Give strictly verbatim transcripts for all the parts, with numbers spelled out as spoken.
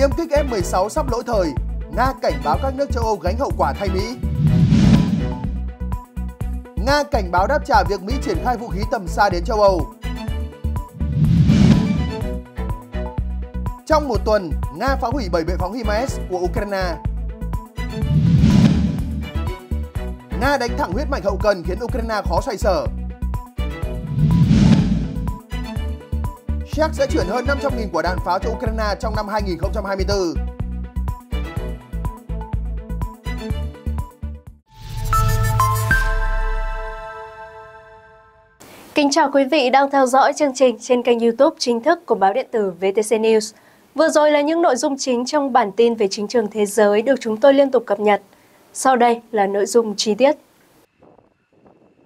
Tiêm kích F mười sáu sắp lỗi thời, Nga cảnh báo các nước châu Âu gánh hậu quả thay Mỹ. Nga cảnh báo đáp trả việc Mỹ triển khai vũ khí tầm xa đến châu Âu. Trong một tuần, Nga phá hủy bảy bệ phóng HIMARS của Ukraine. Nga đánh thẳng huyết mạch hậu cần khiến Ukraine khó xoay sở. Séc sẽ chuyển hơn năm trăm nghìn quả đạn pháo cho Ukraine trong năm hai nghìn không trăm hai mươi tư. Kính chào quý vị đang theo dõi chương trình trên kênh YouTube chính thức của báo điện tử vê tê xê News. Vừa rồi là những nội dung chính trong bản tin về chính trường thế giới được chúng tôi liên tục cập nhật. Sau đây là nội dung chi tiết.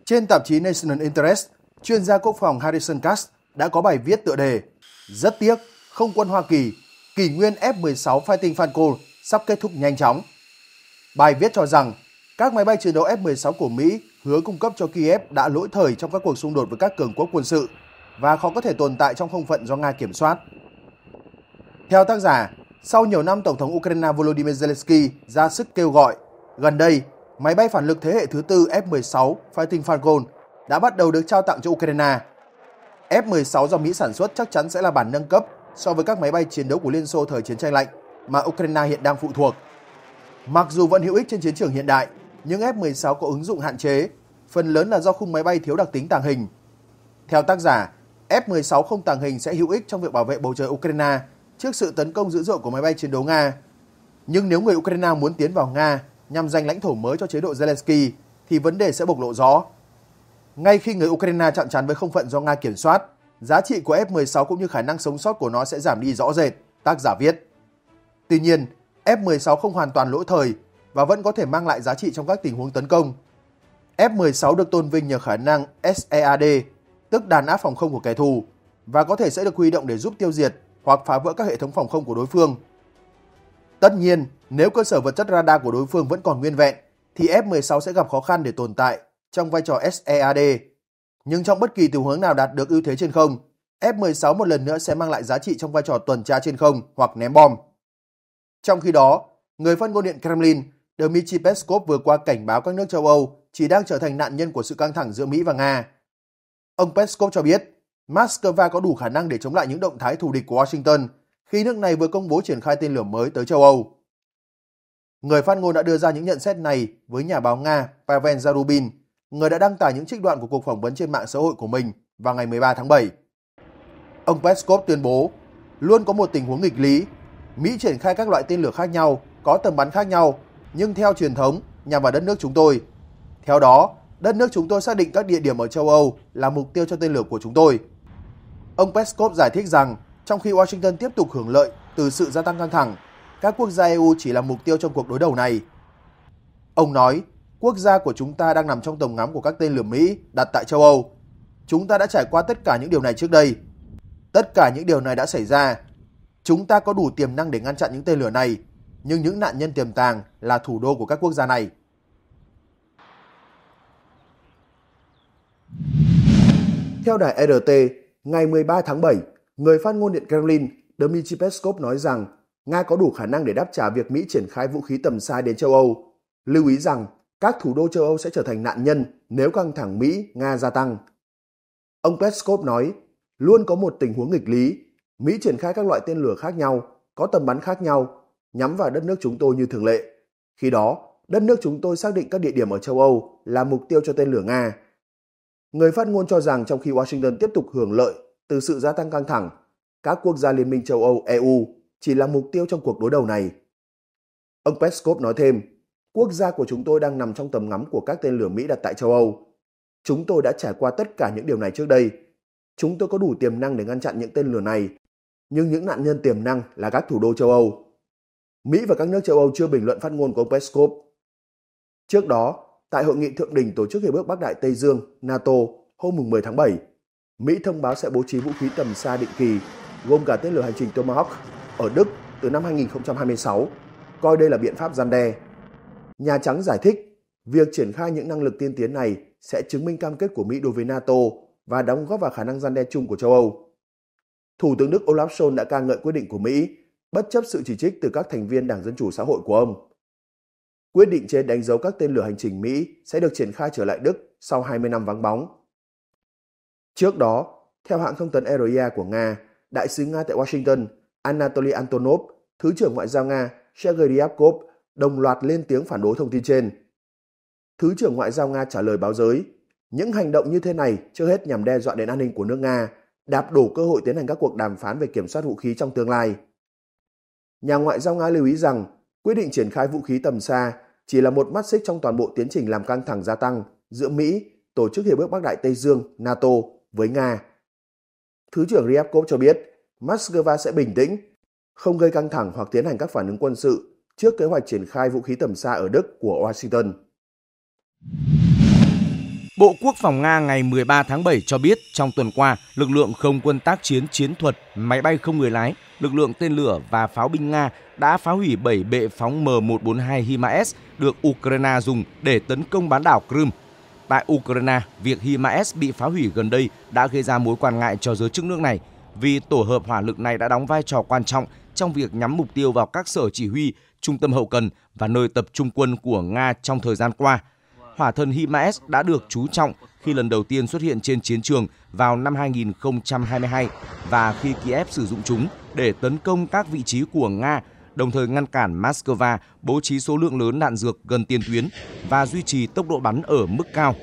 Trên tạp chí National Interest, chuyên gia quốc phòng Harrison Kast đã có bài viết tựa đề "Rất tiếc, không quân Hoa Kỳ, kỷ nguyên F mười sáu Fighting Falcon sắp kết thúc nhanh chóng". Bài viết cho rằng các máy bay chiến đấu F mười sáu của Mỹ hứa cung cấp cho Kiev đã lỗi thời trong các cuộc xung đột với các cường quốc quân sự và khó có thể tồn tại trong không phận do Nga kiểm soát. Theo tác giả, sau nhiều năm Tổng thống Ukraine Volodymyr Zelensky ra sức kêu gọi, gần đây, máy bay phản lực thế hệ thứ tư F mười sáu Fighting Falcon đã bắt đầu được trao tặng cho Ukraine. F mười sáu do Mỹ sản xuất chắc chắn sẽ là bản nâng cấp so với các máy bay chiến đấu của Liên Xô thời chiến tranh lạnh mà Ukraine hiện đang phụ thuộc. Mặc dù vẫn hữu ích trên chiến trường hiện đại, nhưng F mười sáu có ứng dụng hạn chế, phần lớn là do khung máy bay thiếu đặc tính tàng hình. Theo tác giả, F mười sáu không tàng hình sẽ hữu ích trong việc bảo vệ bầu trời Ukraine trước sự tấn công dữ dội của máy bay chiến đấu Nga. Nhưng nếu người Ukraine muốn tiến vào Nga nhằm giành lãnh thổ mới cho chế độ Zelensky, thì vấn đề sẽ bộc lộ rõ. Ngay khi người Ukraine chạm trán với không phận do Nga kiểm soát, giá trị của F mười sáu cũng như khả năng sống sót của nó sẽ giảm đi rõ rệt, tác giả viết. Tuy nhiên, F mười sáu không hoàn toàn lỗi thời và vẫn có thể mang lại giá trị trong các tình huống tấn công. F mười sáu được tôn vinh nhờ khả năng SEAD, tức đàn áp phòng không của kẻ thù, và có thể sẽ được huy động để giúp tiêu diệt hoặc phá vỡ các hệ thống phòng không của đối phương. Tất nhiên, nếu cơ sở vật chất radar của đối phương vẫn còn nguyên vẹn, thì F mười sáu sẽ gặp khó khăn để tồn tại trong vai trò SEAD. Nhưng trong bất kỳ tình huống nào đạt được ưu thế trên không, F mười sáu một lần nữa sẽ mang lại giá trị trong vai trò tuần tra trên không hoặc ném bom. Trong khi đó, người phát ngôn Điện Kremlin Dmitry Peskov vừa qua cảnh báo các nước châu Âu chỉ đang trở thành nạn nhân của sự căng thẳng giữa Mỹ và Nga. Ông Peskov cho biết, Moscow có đủ khả năng để chống lại những động thái thù địch của Washington khi nước này vừa công bố triển khai tên lửa mới tới châu Âu. Người phát ngôn đã đưa ra những nhận xét này với nhà báo Nga Pavel Zarubin, người đã đăng tải những trích đoạn của cuộc phỏng vấn trên mạng xã hội của mình vào ngày mười ba tháng bảy. Ông Peskov tuyên bố, luôn có một tình huống nghịch lý. Mỹ triển khai các loại tên lửa khác nhau, có tầm bắn khác nhau, nhưng theo truyền thống nhằm vào đất nước chúng tôi. Theo đó, đất nước chúng tôi xác định các địa điểm ở châu Âu là mục tiêu cho tên lửa của chúng tôi. Ông Peskov giải thích rằng, trong khi Washington tiếp tục hưởng lợi từ sự gia tăng căng thẳng, các quốc gia E U chỉ là mục tiêu trong cuộc đối đầu này. Ông nói, quốc gia của chúng ta đang nằm trong tầm ngắm của các tên lửa Mỹ đặt tại châu Âu. Chúng ta đã trải qua tất cả những điều này trước đây. Tất cả những điều này đã xảy ra. Chúng ta có đủ tiềm năng để ngăn chặn những tên lửa này, nhưng những nạn nhân tiềm tàng là thủ đô của các quốc gia này. Theo đài rờ tê, ngày mười ba tháng bảy, người phát ngôn Điện Kremlin Dmitry Peskov nói rằng Nga có đủ khả năng để đáp trả việc Mỹ triển khai vũ khí tầm xa đến châu Âu, lưu ý rằng các thủ đô châu Âu sẽ trở thành nạn nhân nếu căng thẳng Mỹ-Nga gia tăng. Ông Peskov nói, luôn có một tình huống nghịch lý, Mỹ triển khai các loại tên lửa khác nhau, có tầm bắn khác nhau, nhắm vào đất nước chúng tôi như thường lệ. Khi đó, đất nước chúng tôi xác định các địa điểm ở châu Âu là mục tiêu cho tên lửa Nga. Người phát ngôn cho rằng trong khi Washington tiếp tục hưởng lợi từ sự gia tăng căng thẳng, các quốc gia Liên minh châu Âu E U chỉ là mục tiêu trong cuộc đối đầu này. Ông Peskov nói thêm, quốc gia của chúng tôi đang nằm trong tầm ngắm của các tên lửa Mỹ đặt tại châu Âu. Chúng tôi đã trải qua tất cả những điều này trước đây. Chúng tôi có đủ tiềm năng để ngăn chặn những tên lửa này, nhưng những nạn nhân tiềm năng là các thủ đô châu Âu. Mỹ và các nước châu Âu chưa bình luận phát ngôn của ông Peskov. Trước đó, tại hội nghị thượng đỉnh tổ chức Hiệp ước Bắc Đại Tây Dương NATO hôm mười tháng bảy, Mỹ thông báo sẽ bố trí vũ khí tầm xa định kỳ, gồm cả tên lửa hành trình Tomahawk ở Đức từ năm hai nghìn không trăm hai mươi sáu, coi đây là biện pháp răn đe. Nhà Trắng giải thích, việc triển khai những năng lực tiên tiến này sẽ chứng minh cam kết của Mỹ đối với NATO và đóng góp vào khả năng răn đe chung của châu Âu. Thủ tướng Đức Olaf Scholz đã ca ngợi quyết định của Mỹ, bất chấp sự chỉ trích từ các thành viên Đảng Dân Chủ Xã hội của ông. Quyết định trên đánh dấu các tên lửa hành trình Mỹ sẽ được triển khai trở lại Đức sau hai mươi năm vắng bóng. Trước đó, theo hãng thông tấn e rờ a của Nga, Đại sứ Nga tại Washington, Anatoly Antonov, Thứ trưởng Ngoại giao Nga Sergei Ryabkov đồng loạt lên tiếng phản đối thông tin trên. Thứ trưởng Ngoại giao Nga trả lời báo giới, những hành động như thế này trước hết nhằm đe dọa đến an ninh của nước Nga, đạp đổ cơ hội tiến hành các cuộc đàm phán về kiểm soát vũ khí trong tương lai. Nhà Ngoại giao Nga lưu ý rằng, quyết định triển khai vũ khí tầm xa chỉ là một mắt xích trong toàn bộ tiến trình làm căng thẳng gia tăng giữa Mỹ, Tổ chức Hiệp ước Bắc Đại Tây Dương NATO với Nga. Thứ trưởng Ryabkov cho biết, Moscow sẽ bình tĩnh, không gây căng thẳng hoặc tiến hành các phản ứng quân sự trước kế hoạch triển khai vũ khí tầm xa ở Đức của Washington. Bộ Quốc phòng Nga ngày mười ba tháng bảy cho biết trong tuần qua, lực lượng không quân tác chiến chiến thuật, máy bay không người lái, lực lượng tên lửa và pháo binh Nga đã phá hủy bảy bệ phóng M một bốn hai HIMARS được Ukraine dùng để tấn công bán đảo Crimea. Tại Ukraine, việc HIMARS bị phá hủy gần đây đã gây ra mối quan ngại cho giới chức nước này vì tổ hợp hỏa lực này đã đóng vai trò quan trọng trong việc nhắm mục tiêu vào các sở chỉ huy, trung tâm hậu cần và nơi tập trung quân của Nga trong thời gian qua. Hỏa thần HIMARS đã được chú trọng khi lần đầu tiên xuất hiện trên chiến trường vào năm hai nghìn không trăm hai mươi hai và khi Kiev sử dụng chúng để tấn công các vị trí của Nga, đồng thời ngăn cản Moscow bố trí số lượng lớn đạn dược gần tiền tuyến và duy trì tốc độ bắn ở mức cao.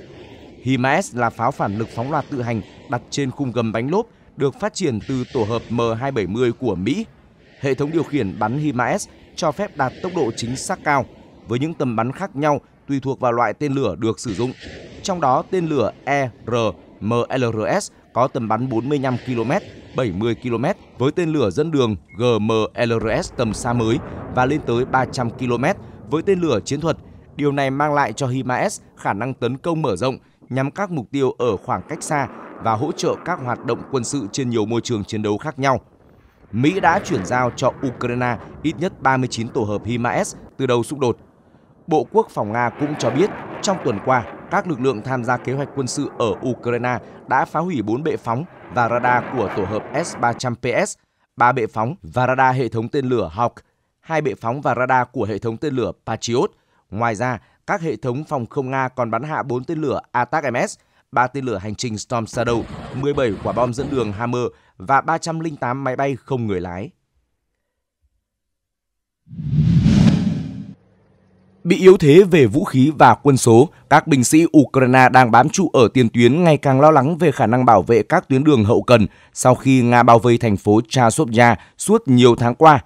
HIMARS là pháo phản lực phóng loạt tự hành đặt trên khung gầm bánh lốp, được phát triển từ tổ hợp M hai bảy mươi của Mỹ. Hệ thống điều khiển bắn HIMARS cho phép đạt tốc độ chính xác cao, với những tầm bắn khác nhau tùy thuộc vào loại tên lửa được sử dụng. Trong đó, tên lửa E R M L R S có tầm bắn bốn mươi lăm ki lô mét, bảy mươi ki lô mét, với tên lửa dẫn đường G M L R S tầm xa mới và lên tới ba trăm ki lô mét với tên lửa chiến thuật. Điều này mang lại cho HIMARS khả năng tấn công mở rộng nhắm các mục tiêu ở khoảng cách xa và hỗ trợ các hoạt động quân sự trên nhiều môi trường chiến đấu khác nhau. Mỹ đã chuyển giao cho Ukraine ít nhất ba mươi chín tổ hợp HIMARS từ đầu xung đột. Bộ Quốc phòng Nga cũng cho biết, trong tuần qua, các lực lượng tham gia kế hoạch quân sự ở Ukraine đã phá hủy bốn bệ phóng và radar của tổ hợp S ba trăm P S, ba bệ phóng và radar hệ thống tên lửa Hawk, hai bệ phóng và radar của hệ thống tên lửa Patriot. Ngoài ra, các hệ thống phòng không Nga còn bắn hạ bốn tên lửa Attack M S, ba tên lửa hành trình Storm Shadow, mười bảy quả bom dẫn đường Hammer và ba trăm lẻ tám máy bay không người lái. Bị yếu thế về vũ khí và quân số, các binh sĩ Ukraine đang bám trụ ở tiền tuyến ngày càng lo lắng về khả năng bảo vệ các tuyến đường hậu cần sau khi Nga bao vây thành phố Chasiv-Yar suốt nhiều tháng qua.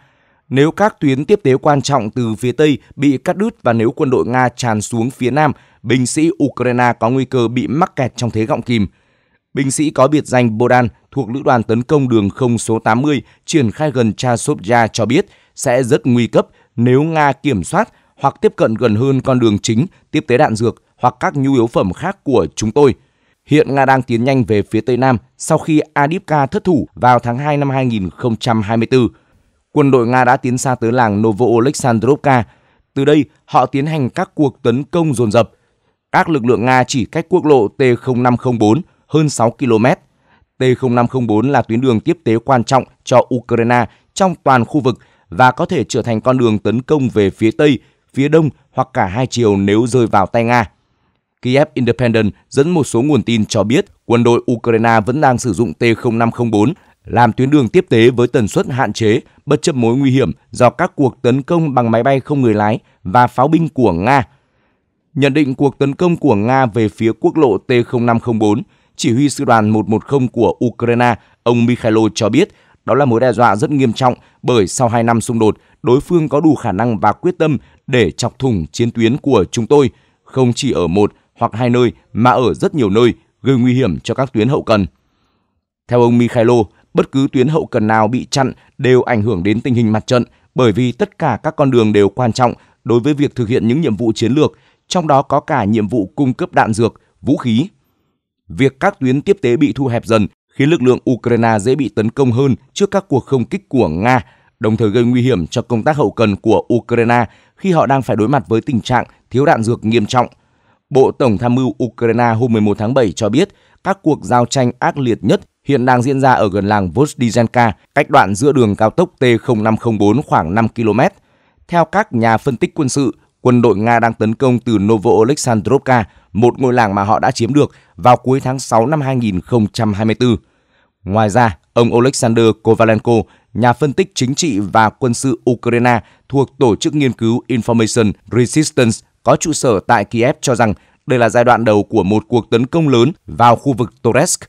Nếu các tuyến tiếp tế quan trọng từ phía Tây bị cắt đứt và nếu quân đội Nga tràn xuống phía Nam, binh sĩ Ukraine có nguy cơ bị mắc kẹt trong thế gọng kìm. Binh sĩ có biệt danh Bodan thuộc Lữ đoàn Tấn công Đường không số tám mươi triển khai gần Chasiv-Yar cho biết sẽ rất nguy cấp nếu Nga kiểm soát hoặc tiếp cận gần hơn con đường chính, tiếp tế đạn dược hoặc các nhu yếu phẩm khác của chúng tôi. Hiện Nga đang tiến nhanh về phía Tây Nam sau khi Avdiivka thất thủ vào tháng hai năm hai nghìn không trăm hai mươi tư. Quân đội Nga đã tiến xa tới làng Novo-Oleksandrovka. Từ đây, họ tiến hành các cuộc tấn công dồn dập. Các lực lượng Nga chỉ cách quốc lộ T không năm không bốn hơn sáu ki lô mét. T không năm không bốn là tuyến đường tiếp tế quan trọng cho Ukraine trong toàn khu vực và có thể trở thành con đường tấn công về phía Tây, phía Đông hoặc cả hai chiều nếu rơi vào tay Nga. Kiev Independent dẫn một số nguồn tin cho biết quân đội Ukraine vẫn đang sử dụng T không năm không bốn làm tuyến đường tiếp tế với tần suất hạn chế, bất chấp mối nguy hiểm do các cuộc tấn công bằng máy bay không người lái và pháo binh của Nga. Nhận định cuộc tấn công của Nga về phía quốc lộ T không năm không bốn, chỉ huy sư đoàn một một không của Ukraine, ông Mykhailo cho biết đó là mối đe dọa rất nghiêm trọng bởi sau hai năm xung đột, đối phương có đủ khả năng và quyết tâm để chọc thủng chiến tuyến của chúng tôi, không chỉ ở một hoặc hai nơi mà ở rất nhiều nơi, gây nguy hiểm cho các tuyến hậu cần. Theo ông Mykhailo, bất cứ tuyến hậu cần nào bị chặn đều ảnh hưởng đến tình hình mặt trận bởi vì tất cả các con đường đều quan trọng đối với việc thực hiện những nhiệm vụ chiến lược, trong đó có cả nhiệm vụ cung cấp đạn dược, vũ khí. Việc các tuyến tiếp tế bị thu hẹp dần khiến lực lượng Ukraine dễ bị tấn công hơn trước các cuộc không kích của Nga, đồng thời gây nguy hiểm cho công tác hậu cần của Ukraine khi họ đang phải đối mặt với tình trạng thiếu đạn dược nghiêm trọng. Bộ Tổng tham mưu Ukraine hôm mười một tháng bảy cho biết các cuộc giao tranh ác liệt nhất hiện đang diễn ra ở gần làng Vozdizhenka, cách đoạn giữa đường cao tốc T không năm không bốn khoảng năm ki lô mét. Theo các nhà phân tích quân sự, quân đội Nga đang tấn công từ Novoalexandrovka, một ngôi làng mà họ đã chiếm được vào cuối tháng sáu năm hai nghìn không trăm hai mươi tư. Ngoài ra, ông Alexander Kovalenko, nhà phân tích chính trị và quân sự Ukraine thuộc Tổ chức Nghiên cứu Information Resistance có trụ sở tại Kiev cho rằng đây là giai đoạn đầu của một cuộc tấn công lớn vào khu vực Toretsk.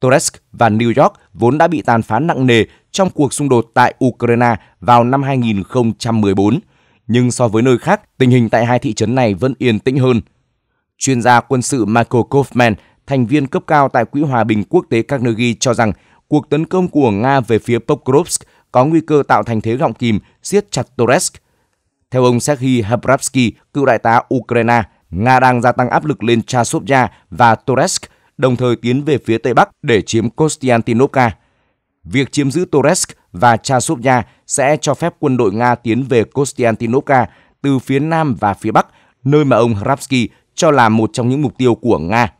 Toretsk và New York vốn đã bị tàn phá nặng nề trong cuộc xung đột tại Ukraine vào năm hai nghìn không trăm mười bốn. Nhưng so với nơi khác, tình hình tại hai thị trấn này vẫn yên tĩnh hơn. Chuyên gia quân sự Michael Kaufman, thành viên cấp cao tại Quỹ Hòa bình Quốc tế Carnegie cho rằng cuộc tấn công của Nga về phía Pokrovsk có nguy cơ tạo thành thế gọng kìm, siết chặt Toretsk. Theo ông Sergei Havravsky, cựu đại tá Ukraine, Nga đang gia tăng áp lực lên Chasiv-Yar và Toretsk, đồng thời tiến về phía Tây Bắc để chiếm Konstantinovka. Việc chiếm giữ Toretsk và Chasiv-Yar sẽ cho phép quân đội Nga tiến về Konstantinovka từ phía Nam và phía Bắc, nơi mà ông Havravsky cho là một trong những mục tiêu của Nga.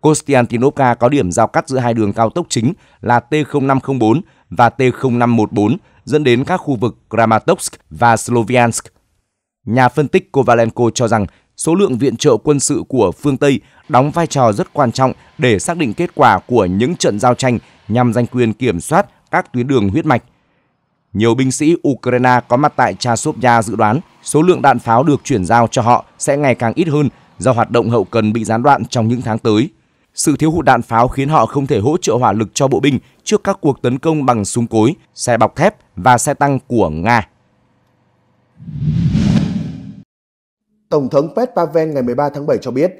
Konstantinovka có điểm giao cắt giữa hai đường cao tốc chính là T không năm không bốn và T không năm một bốn, dẫn đến các khu vực Kramatorsk và Sloviansk. Nhà phân tích Kovalenko cho rằng số lượng viện trợ quân sự của phương Tây đóng vai trò rất quan trọng để xác định kết quả của những trận giao tranh nhằm giành quyền kiểm soát các tuyến đường huyết mạch. Nhiều binh sĩ Ukraine có mặt tại Chasiv-Yar dự đoán số lượng đạn pháo được chuyển giao cho họ sẽ ngày càng ít hơn do hoạt động hậu cần bị gián đoạn trong những tháng tới. Sự thiếu hụt đạn pháo khiến họ không thể hỗ trợ hỏa lực cho bộ binh trước các cuộc tấn công bằng súng cối, xe bọc thép và xe tăng của Nga. Tổng thống Pet Paven ngày mười ba tháng bảy cho biết,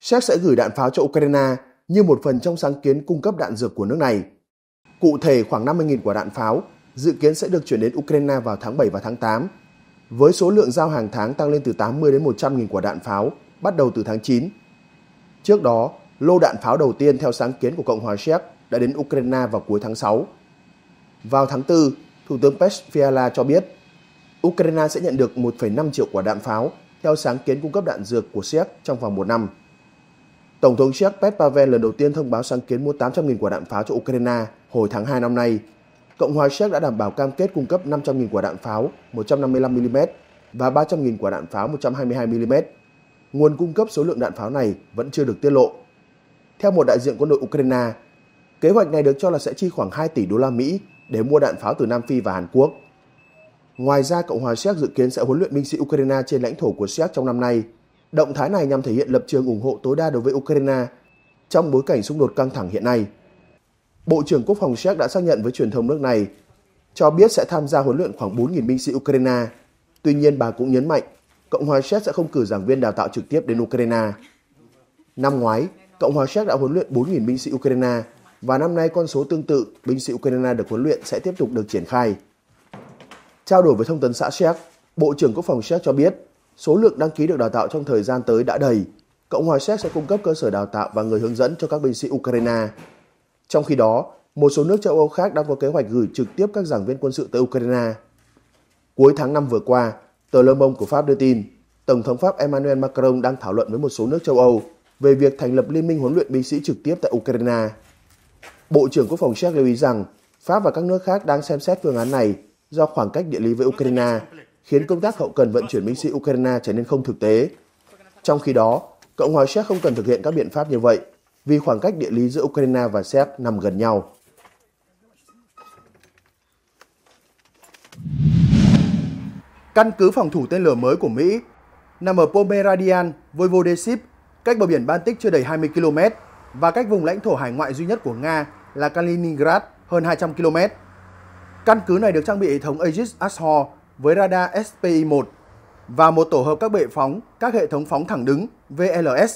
Séc sẽ gửi đạn pháo cho Ukraine như một phần trong sáng kiến cung cấp đạn dược của nước này. Cụ thể, khoảng năm mươi nghìn quả đạn pháo dự kiến sẽ được chuyển đến Ukraine vào tháng bảy và tháng tám, với số lượng giao hàng tháng tăng lên từ tám mươi đến một trăm nghìn quả đạn pháo bắt đầu từ tháng chín. Trước đó, lô đạn pháo đầu tiên theo sáng kiến của Cộng hòa Séc đã đến Ukraine vào cuối tháng sáu. Vào tháng tư, Thủ tướng Pes Fiala cho biết Ukraine sẽ nhận được một phẩy năm triệu quả đạn pháo theo sáng kiến cung cấp đạn dược của Séc trong vòng một năm. Tổng thống Séc Pet Pavel lần đầu tiên thông báo sáng kiến mua tám trăm nghìn quả đạn pháo cho Ukraine hồi tháng hai năm nay. Cộng hòa Séc đã đảm bảo cam kết cung cấp năm trăm nghìn quả đạn pháo một trăm năm mươi lăm mi li mét và ba trăm nghìn quả đạn pháo một trăm hai mươi hai mi li mét. Nguồn cung cấp số lượng đạn pháo này vẫn chưa được tiết lộ. Theo một đại diện quân đội Ukraine, kế hoạch này được cho là sẽ chi khoảng hai tỷ đô la Mỹ để mua đạn pháo từ Nam Phi và Hàn Quốc. Ngoài ra, Cộng hòa Séc dự kiến sẽ huấn luyện binh sĩ Ukraine trên lãnh thổ của Séc trong năm nay. Động thái này nhằm thể hiện lập trường ủng hộ tối đa đối với Ukraine trong bối cảnh xung đột căng thẳng hiện nay. Bộ trưởng Quốc phòng Séc đã xác nhận với truyền thông nước này, cho biết sẽ tham gia huấn luyện khoảng bốn nghìn binh sĩ Ukraine. Tuy nhiên, bà cũng nhấn mạnh, Cộng hòa Séc sẽ không cử giảng viên đào tạo trực tiếp đến Ukraine. Năm ngoái, Cộng hòa Séc đã huấn luyện bốn nghìn binh sĩ Ukraine và năm nay con số tương tự binh sĩ Ukraine được huấn luyện sẽ tiếp tục được triển khai. Trao đổi với thông tấn xã Séc, Bộ trưởng Quốc phòng Séc cho biết số lượng đăng ký được đào tạo trong thời gian tới đã đầy. Cộng hòa Séc sẽ cung cấp cơ sở đào tạo và người hướng dẫn cho các binh sĩ Ukraine. Trong khi đó, một số nước châu Âu khác đang có kế hoạch gửi trực tiếp các giảng viên quân sự tới Ukraine. Cuối tháng năm vừa qua, tờ Le Monde của Pháp đưa tin, Tổng thống Pháp Emmanuel Macron đang thảo luận với một số nước châu Âu về việc thành lập liên minh huấn luyện binh sĩ trực tiếp tại Ukraine. Bộ trưởng Quốc phòng Séc lưu ý rằng Pháp và các nước khác đang xem xét phương án này do khoảng cách địa lý với Ukraine khiến công tác hậu cần vận chuyển binh sĩ Ukraine trở nên không thực tế. Trong khi đó, Cộng hòa Séc không cần thực hiện các biện pháp như vậy vì khoảng cách địa lý giữa Ukraine và Séc nằm gần nhau. Căn cứ phòng thủ tên lửa mới của Mỹ nằm ở Pomeranian, Voivodeship, cách bờ biển Baltic chưa đầy hai mươi ki lô mét và cách vùng lãnh thổ hải ngoại duy nhất của Nga là Kaliningrad hơn hai trăm ki lô mét. Căn cứ này được trang bị hệ thống Aegis Ashore với radar S P I một và một tổ hợp các bệ phóng, các hệ thống phóng thẳng đứng V L S,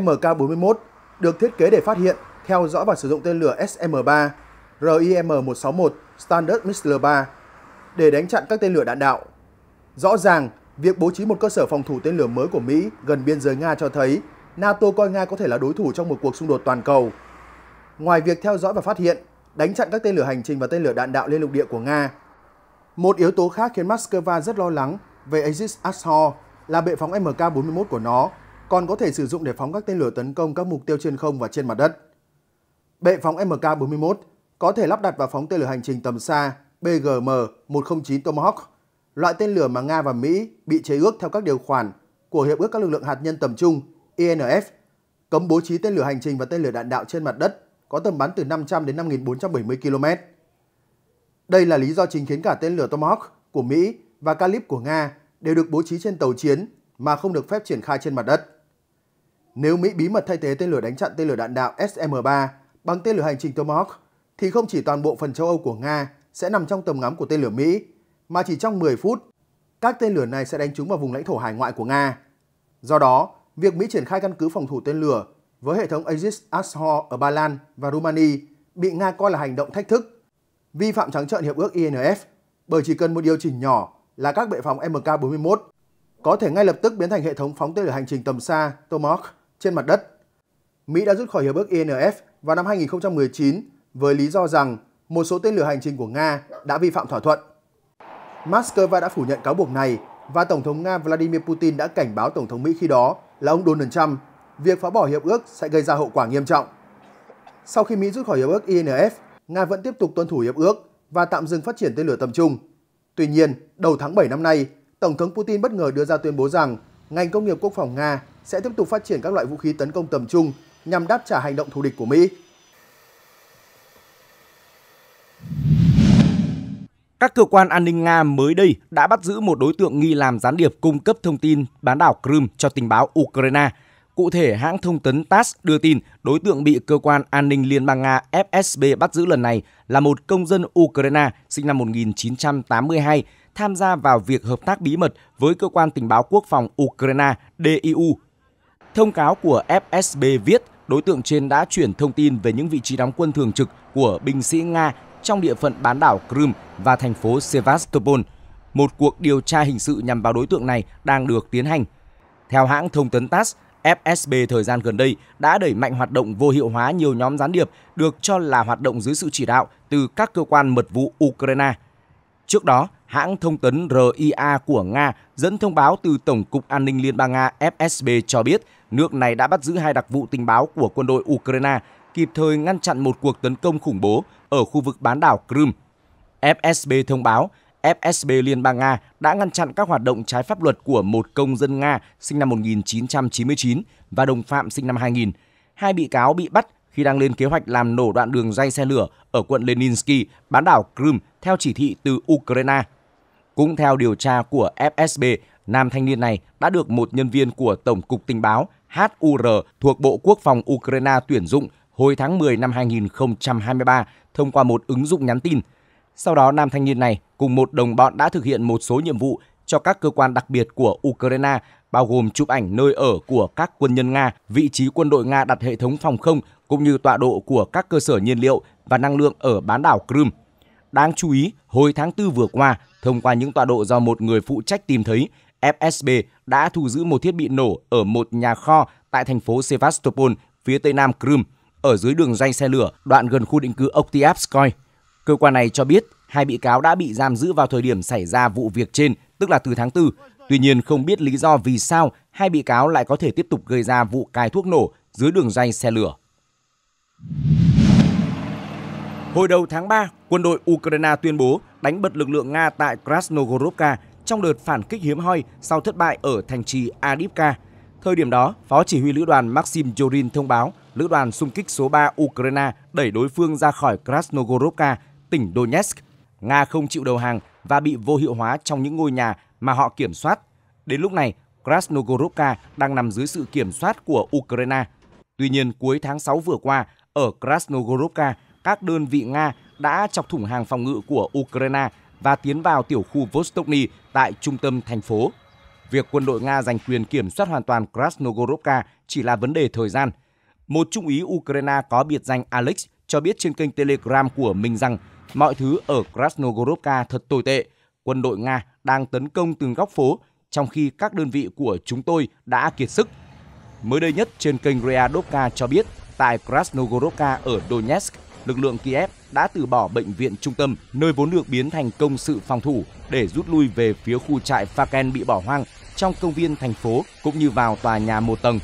M K bốn mươi mốt được thiết kế để phát hiện, theo dõi và sử dụng tên lửa S M ba, R I M một sáu một Standard Missile ba để đánh chặn các tên lửa đạn đạo. Rõ ràng, việc bố trí một cơ sở phòng thủ tên lửa mới của Mỹ gần biên giới Nga cho thấy NATO coi Nga có thể là đối thủ trong một cuộc xung đột toàn cầu. Ngoài việc theo dõi và phát hiện, đánh chặn các tên lửa hành trình và tên lửa đạn đạo liên lục địa của Nga, một yếu tố khác khiến Moscow rất lo lắng về Aegis Ashore là bệ phóng M K bốn mươi mốt của nó còn có thể sử dụng để phóng các tên lửa tấn công các mục tiêu trên không và trên mặt đất. Bệ phóng M K bốn mươi mốt có thể lắp đặt và phóng tên lửa hành trình tầm xa B G M một không chín Tomahawk, loại tên lửa mà Nga và Mỹ bị chế ước theo các điều khoản của Hiệp ước các lực lượng hạt nhân tầm trung I N F, cấm bố trí tên lửa hành trình và tên lửa đạn đạo trên mặt đất có tầm bắn từ năm trăm đến năm nghìn bốn trăm bảy mươi ki lô mét. Đây là lý do chính khiến cả tên lửa Tomahawk của Mỹ và Kalib của Nga đều được bố trí trên tàu chiến mà không được phép triển khai trên mặt đất. Nếu Mỹ bí mật thay thế tên lửa đánh chặn tên lửa đạn đạo S M ba bằng tên lửa hành trình Tomahawk, thì không chỉ toàn bộ phần châu Âu của Nga sẽ nằm trong tầm ngắm của tên lửa Mỹ, mà chỉ trong mười phút, các tên lửa này sẽ đánh trúng vào vùng lãnh thổ hải ngoại của Nga. Do đó, việc Mỹ triển khai căn cứ phòng thủ tên lửa với hệ thống Aegis Ashore ở Ba Lan và Romania bị Nga coi là hành động thách thức, vi phạm trắng trợn hiệp ước I N F, bởi chỉ cần một điều chỉnh nhỏ là các bệ phóng M K bốn mươi mốt có thể ngay lập tức biến thành hệ thống phóng tên lửa hành trình tầm xa Tomahawk trên mặt đất. Mỹ đã rút khỏi hiệp ước I N F vào năm hai nghìn không trăm mười chín với lý do rằng một số tên lửa hành trình của Nga đã vi phạm thỏa thuận. Moscow đã phủ nhận cáo buộc này và Tổng thống Nga Vladimir Putin đã cảnh báo Tổng thống Mỹ khi đó là ông Donald Trump việc phá bỏ hiệp ước sẽ gây ra hậu quả nghiêm trọng. Sau khi Mỹ rút khỏi hiệp ước I N F, Nga vẫn tiếp tục tuân thủ hiệp ước và tạm dừng phát triển tên lửa tầm trung. Tuy nhiên, đầu tháng bảy năm nay, Tổng thống Putin bất ngờ đưa ra tuyên bố rằng ngành công nghiệp quốc phòng Nga sẽ tiếp tục phát triển các loại vũ khí tấn công tầm trung nhằm đáp trả hành động thù địch của Mỹ. Các cơ quan an ninh Nga mới đây đã bắt giữ một đối tượng nghi làm gián điệp cung cấp thông tin bán đảo Crimea cho tình báo Ukraine. Cụ thể, hãng thông tấn tát đưa tin đối tượng bị cơ quan an ninh Liên bang Nga F S B bắt giữ lần này là một công dân Ukraine sinh năm một nghìn chín trăm tám mươi hai, tham gia vào việc hợp tác bí mật với cơ quan tình báo quốc phòng Ukraine D I U. Thông cáo của F S B viết đối tượng trên đã chuyển thông tin về những vị trí đóng quân thường trực của binh sĩ Nga trong địa phận bán đảo Crimea và thành phố Sevastopol. Một cuộc điều tra hình sự nhằm vào đối tượng này đang được tiến hành. Theo hãng thông tấn tát, F S B thời gian gần đây đã đẩy mạnh hoạt động vô hiệu hóa nhiều nhóm gián điệp được cho là hoạt động dưới sự chỉ đạo từ các cơ quan mật vụ Ukraine. Trước đó, hãng thông tấn R I A của Nga dẫn thông báo từ Tổng cục An ninh Liên bang Nga F S B cho biết nước này đã bắt giữ hai đặc vụ tình báo của quân đội Ukraine, kịp thời ngăn chặn một cuộc tấn công khủng bố ở khu vực bán đảo Crimea. F S B thông báo, F S B Liên bang Nga đã ngăn chặn các hoạt động trái pháp luật của một công dân Nga sinh năm một nghìn chín trăm chín mươi chín và đồng phạm sinh năm hai nghìn. Hai bị cáo bị bắt khi đang lên kế hoạch làm nổ đoạn đường ray xe lửa ở quận Leninsky, bán đảo Crimea theo chỉ thị từ Ukraine. Cũng theo điều tra của F S B, nam thanh niên này đã được một nhân viên của Tổng cục Tình báo H U R thuộc Bộ Quốc phòng Ukraine tuyển dụng hồi tháng mười năm hai nghìn không trăm hai mươi ba thông qua một ứng dụng nhắn tin. Sau đó, nam thanh niên này cùng một đồng bọn đã thực hiện một số nhiệm vụ cho các cơ quan đặc biệt của Ukraine, bao gồm chụp ảnh nơi ở của các quân nhân Nga, vị trí quân đội Nga đặt hệ thống phòng không, cũng như tọa độ của các cơ sở nhiên liệu và năng lượng ở bán đảo Crimea. Đáng chú ý, hồi tháng tư vừa qua, thông qua những tọa độ do một người phụ trách tìm thấy, F S B đã thu giữ một thiết bị nổ ở một nhà kho tại thành phố Sevastopol, phía tây nam Crimea, ở dưới đường ray xe lửa, đoạn gần khu định cư Oktyavskoy. Cơ quan này cho biết hai bị cáo đã bị giam giữ vào thời điểm xảy ra vụ việc trên, tức là từ tháng tư. Tuy nhiên, không biết lý do vì sao hai bị cáo lại có thể tiếp tục gây ra vụ cài thuốc nổ dưới đường ray xe lửa. Hồi đầu tháng ba, quân đội Ukraine tuyên bố đánh bật lực lượng Nga tại Krasnogorovka trong đợt phản kích hiếm hoi sau thất bại ở thành trì Avdiivka. Thời điểm đó, Phó chỉ huy lữ đoàn Maxim Yorin thông báo lữ đoàn xung kích số ba Ukraine đẩy đối phương ra khỏi Krasnogorovka, tỉnh Donetsk. Nga không chịu đầu hàng và bị vô hiệu hóa trong những ngôi nhà mà họ kiểm soát. Đến lúc này, Krasnogorovka đang nằm dưới sự kiểm soát của Ukraine. Tuy nhiên, cuối tháng sáu vừa qua, ở Krasnogorovka, các đơn vị Nga đã chọc thủng hàng phòng ngự của Ukraine và tiến vào tiểu khu Vostokny tại trung tâm thành phố. Việc quân đội Nga giành quyền kiểm soát hoàn toàn Krasnogorovka chỉ là vấn đề thời gian. Một trung úy Ukraine có biệt danh Alex cho biết trên kênh Telegram của mình rằng mọi thứ ở Krasnogorovka thật tồi tệ. Quân đội Nga đang tấn công từng góc phố, trong khi các đơn vị của chúng tôi đã kiệt sức. Mới đây nhất, trên kênh Readovka cho biết tại Krasnogorovka ở Donetsk, lực lượng Kiev đã từ bỏ bệnh viện trung tâm, nơi vốn được biến thành công sự phòng thủ, để rút lui về phía khu trại Faken bị bỏ hoang trong công viên thành phố cũng như vào tòa nhà một tầng.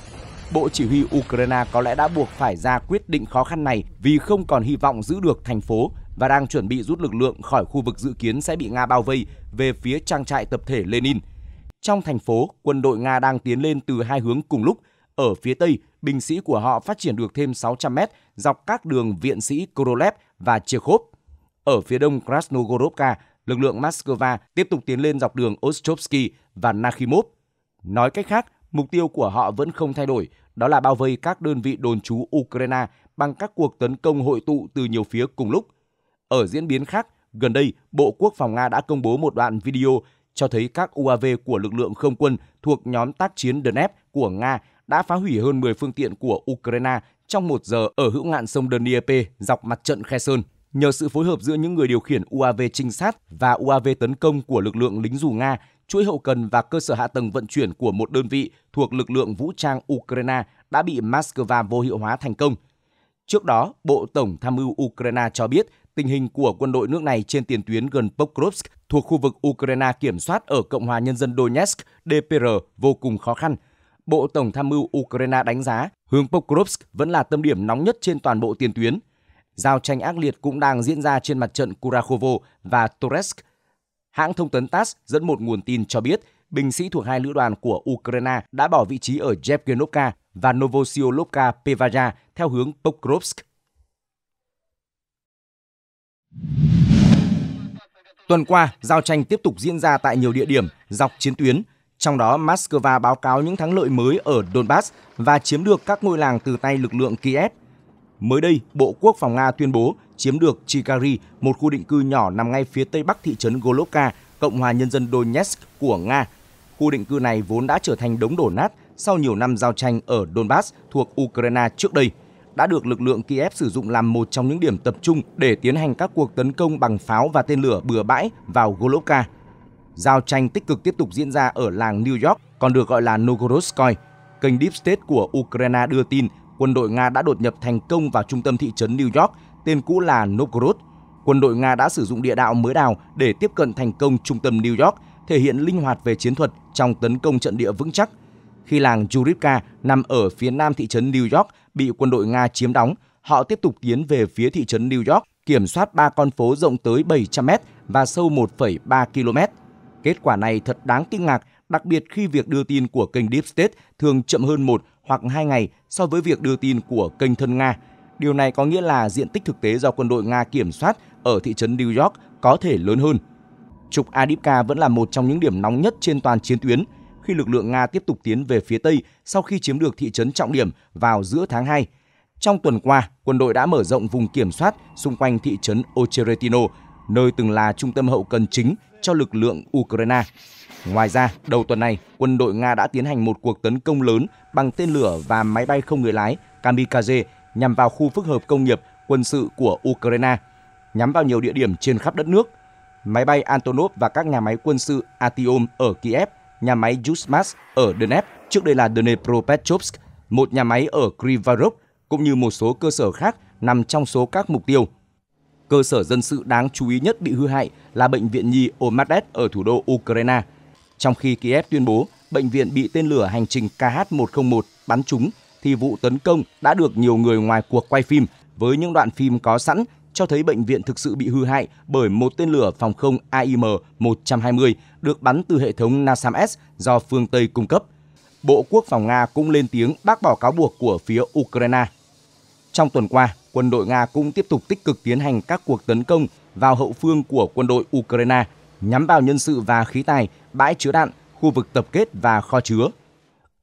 Bộ Chỉ huy Ukraine có lẽ đã buộc phải ra quyết định khó khăn này vì không còn hy vọng giữ được thành phố và đang chuẩn bị rút lực lượng khỏi khu vực dự kiến sẽ bị Nga bao vây về phía trang trại tập thể Lenin. Trong thành phố, quân đội Nga đang tiến lên từ hai hướng cùng lúc. Ở phía Tây, binh sĩ của họ phát triển được thêm sáu trăm mét dọc các đường Viện sĩ Korolev và Chekhov. Ở phía Đông Krasnogorovka, lực lượng Moscow tiếp tục tiến lên dọc đường Ostrovsky và Nakhimov. Nói cách khác, mục tiêu của họ vẫn không thay đổi, đó là bao vây các đơn vị đồn trú Ukraine bằng các cuộc tấn công hội tụ từ nhiều phía cùng lúc. Ở diễn biến khác, gần đây, Bộ Quốc phòng Nga đã công bố một đoạn video cho thấy các u a vê của lực lượng không quân thuộc nhóm tác chiến Donetsk của Nga đã phá hủy hơn mười phương tiện của Ukraine trong một giờ ở hữu ngạn sông Dnieper dọc mặt trận Kherson. Nhờ sự phối hợp giữa những người điều khiển u a vê trinh sát và u a vê tấn công của lực lượng lính dù Nga, chuỗi hậu cần và cơ sở hạ tầng vận chuyển của một đơn vị thuộc lực lượng vũ trang Ukraine đã bị Moscow vô hiệu hóa thành công. Trước đó, Bộ Tổng tham mưu Ukraine cho biết tình hình của quân đội nước này trên tiền tuyến gần Pokrovsk thuộc khu vực Ukraine kiểm soát ở Cộng hòa Nhân dân Donetsk (đê pê rờ) vô cùng khó khăn. Bộ Tổng tham mưu Ukraine đánh giá hướng Pokrovsk vẫn là tâm điểm nóng nhất trên toàn bộ tiền tuyến. Giao tranh ác liệt cũng đang diễn ra trên mặt trận Kurakhovo và Toretsk. Hãng thông tấn tát dẫn một nguồn tin cho biết binh sĩ thuộc hai lữ đoàn của Ukraine đã bỏ vị trí ở Yevgenovka và Novosiolovka Pevaya theo hướng Pokrovsk. Tuần qua, giao tranh tiếp tục diễn ra tại nhiều địa điểm dọc chiến tuyến, trong đó Moscow báo cáo những thắng lợi mới ở Donbass và chiếm được các ngôi làng từ tay lực lượng Kiev. Mới đây, Bộ Quốc phòng Nga tuyên bố chiếm được Chikari, một khu định cư nhỏ nằm ngay phía tây bắc thị trấn Golovka, Cộng hòa Nhân dân Donetsk của Nga. Khu định cư này vốn đã trở thành đống đổ nát sau nhiều năm giao tranh ở Donbass thuộc Ukraine trước đây, đã được lực lượng Kiev sử dụng làm một trong những điểm tập trung để tiến hành các cuộc tấn công bằng pháo và tên lửa bừa bãi vào Golovka. Giao tranh tích cực tiếp tục diễn ra ở làng New York, còn được gọi là Novoroskoye. Kênh Deep State của Ukraine đưa tin quân đội Nga đã đột nhập thành công vào trung tâm thị trấn New York, tên cũ là Novgorod. Quân đội Nga đã sử dụng địa đạo mới đào để tiếp cận thành công trung tâm New York, thể hiện linh hoạt về chiến thuật trong tấn công trận địa vững chắc. Khi làng Jurivka nằm ở phía nam thị trấn New York bị quân đội Nga chiếm đóng, họ tiếp tục tiến về phía thị trấn New York, kiểm soát ba con phố rộng tới bảy trăm mét và sâu một phẩy ba ki lô mét. Kết quả này thật đáng kinh ngạc, đặc biệt khi việc đưa tin của kênh Deep State thường chậm hơn một hoặc hai ngày so với việc đưa tin của kênh thân Nga. Điều này có nghĩa là diện tích thực tế do quân đội Nga kiểm soát ở thị trấn New York có thể lớn hơn. Trục Avdiivka vẫn là một trong những điểm nóng nhất trên toàn chiến tuyến, khi lực lượng Nga tiếp tục tiến về phía Tây sau khi chiếm được thị trấn trọng điểm vào giữa tháng hai. Trong tuần qua, quân đội đã mở rộng vùng kiểm soát xung quanh thị trấn Ocheretino, nơi từng là trung tâm hậu cần chính cho lực lượng Ukraine. Ngoài ra, đầu tuần này, quân đội Nga đã tiến hành một cuộc tấn công lớn bằng tên lửa và máy bay không người lái kamikaze nhằm vào khu phức hợp công nghiệp quân sự của Ukraine, nhắm vào nhiều địa điểm trên khắp đất nước. Máy bay Antonov và các nhà máy quân sự Artyom ở Kiev, nhà máy Yuzhmash ở Donetsk, trước đây là Dnepropetrovsk, một nhà máy ở Krivarov, cũng như một số cơ sở khác nằm trong số các mục tiêu. Cơ sở dân sự đáng chú ý nhất bị hư hại là bệnh viện nhi Omadet ở thủ đô Ukraine. Trong khi Kiev tuyên bố bệnh viện bị tên lửa hành trình K H một không một bắn trúng, thì vụ tấn công đã được nhiều người ngoài cuộc quay phim với những đoạn phim có sẵn cho thấy bệnh viện thực sự bị hư hại bởi một tên lửa phòng không A I M một hai không được bắn từ hệ thống NASAMS do phương Tây cung cấp. Bộ Quốc phòng Nga cũng lên tiếng bác bỏ cáo buộc của phía Ukraine. Trong tuần qua, quân đội Nga cũng tiếp tục tích cực tiến hành các cuộc tấn công vào hậu phương của quân đội Ukraine, nhắm vào nhân sự và khí tài, bãi chứa đạn, khu vực tập kết và kho chứa.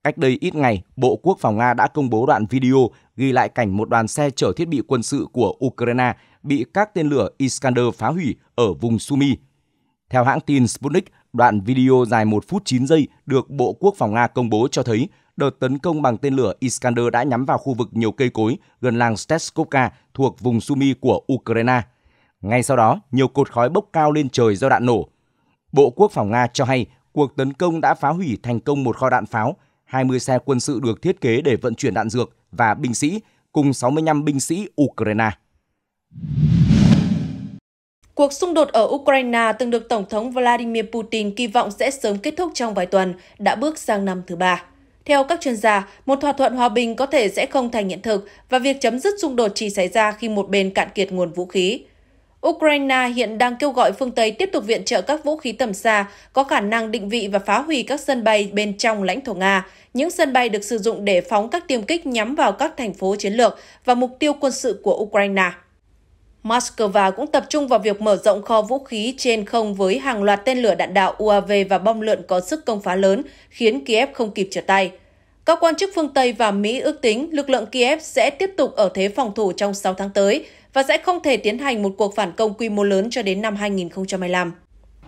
Cách đây ít ngày, Bộ Quốc phòng Nga đã công bố đoạn video ghi lại cảnh một đoàn xe chở thiết bị quân sự của Ukraine bị các tên lửa Iskander phá hủy ở vùng Sumy. Theo hãng tin Sputnik, đoạn video dài một phút chín giây được Bộ Quốc phòng Nga công bố cho thấy đợt tấn công bằng tên lửa Iskander đã nhắm vào khu vực nhiều cây cối gần làng Stetskovka thuộc vùng Sumy của Ukraine. Ngay sau đó, nhiều cột khói bốc cao lên trời do đạn nổ. Bộ Quốc phòng Nga cho hay cuộc tấn công đã phá hủy thành công một kho đạn pháo, hai mươi xe quân sự được thiết kế để vận chuyển đạn dược và binh sĩ, cùng sáu mươi lăm binh sĩ Ukraine. Cuộc xung đột ở Ukraine từng được Tổng thống Vladimir Putin kỳ vọng sẽ sớm kết thúc trong vài tuần, đã bước sang năm thứ ba. Theo các chuyên gia, một thỏa thuận hòa bình có thể sẽ không thành hiện thực và việc chấm dứt xung đột chỉ xảy ra khi một bên cạn kiệt nguồn vũ khí. Ukraine hiện đang kêu gọi phương Tây tiếp tục viện trợ các vũ khí tầm xa có khả năng định vị và phá hủy các sân bay bên trong lãnh thổ Nga, những sân bay được sử dụng để phóng các tiêm kích nhắm vào các thành phố chiến lược và mục tiêu quân sự của Ukraine. Moscow cũng tập trung vào việc mở rộng kho vũ khí trên không với hàng loạt tên lửa đạn đạo U A V và bom lượn có sức công phá lớn, khiến Kiev không kịp trở tay. Các quan chức phương Tây và Mỹ ước tính lực lượng Kiev sẽ tiếp tục ở thế phòng thủ trong sáu tháng tới và sẽ không thể tiến hành một cuộc phản công quy mô lớn cho đến năm hai nghìn không trăm hai mươi lăm.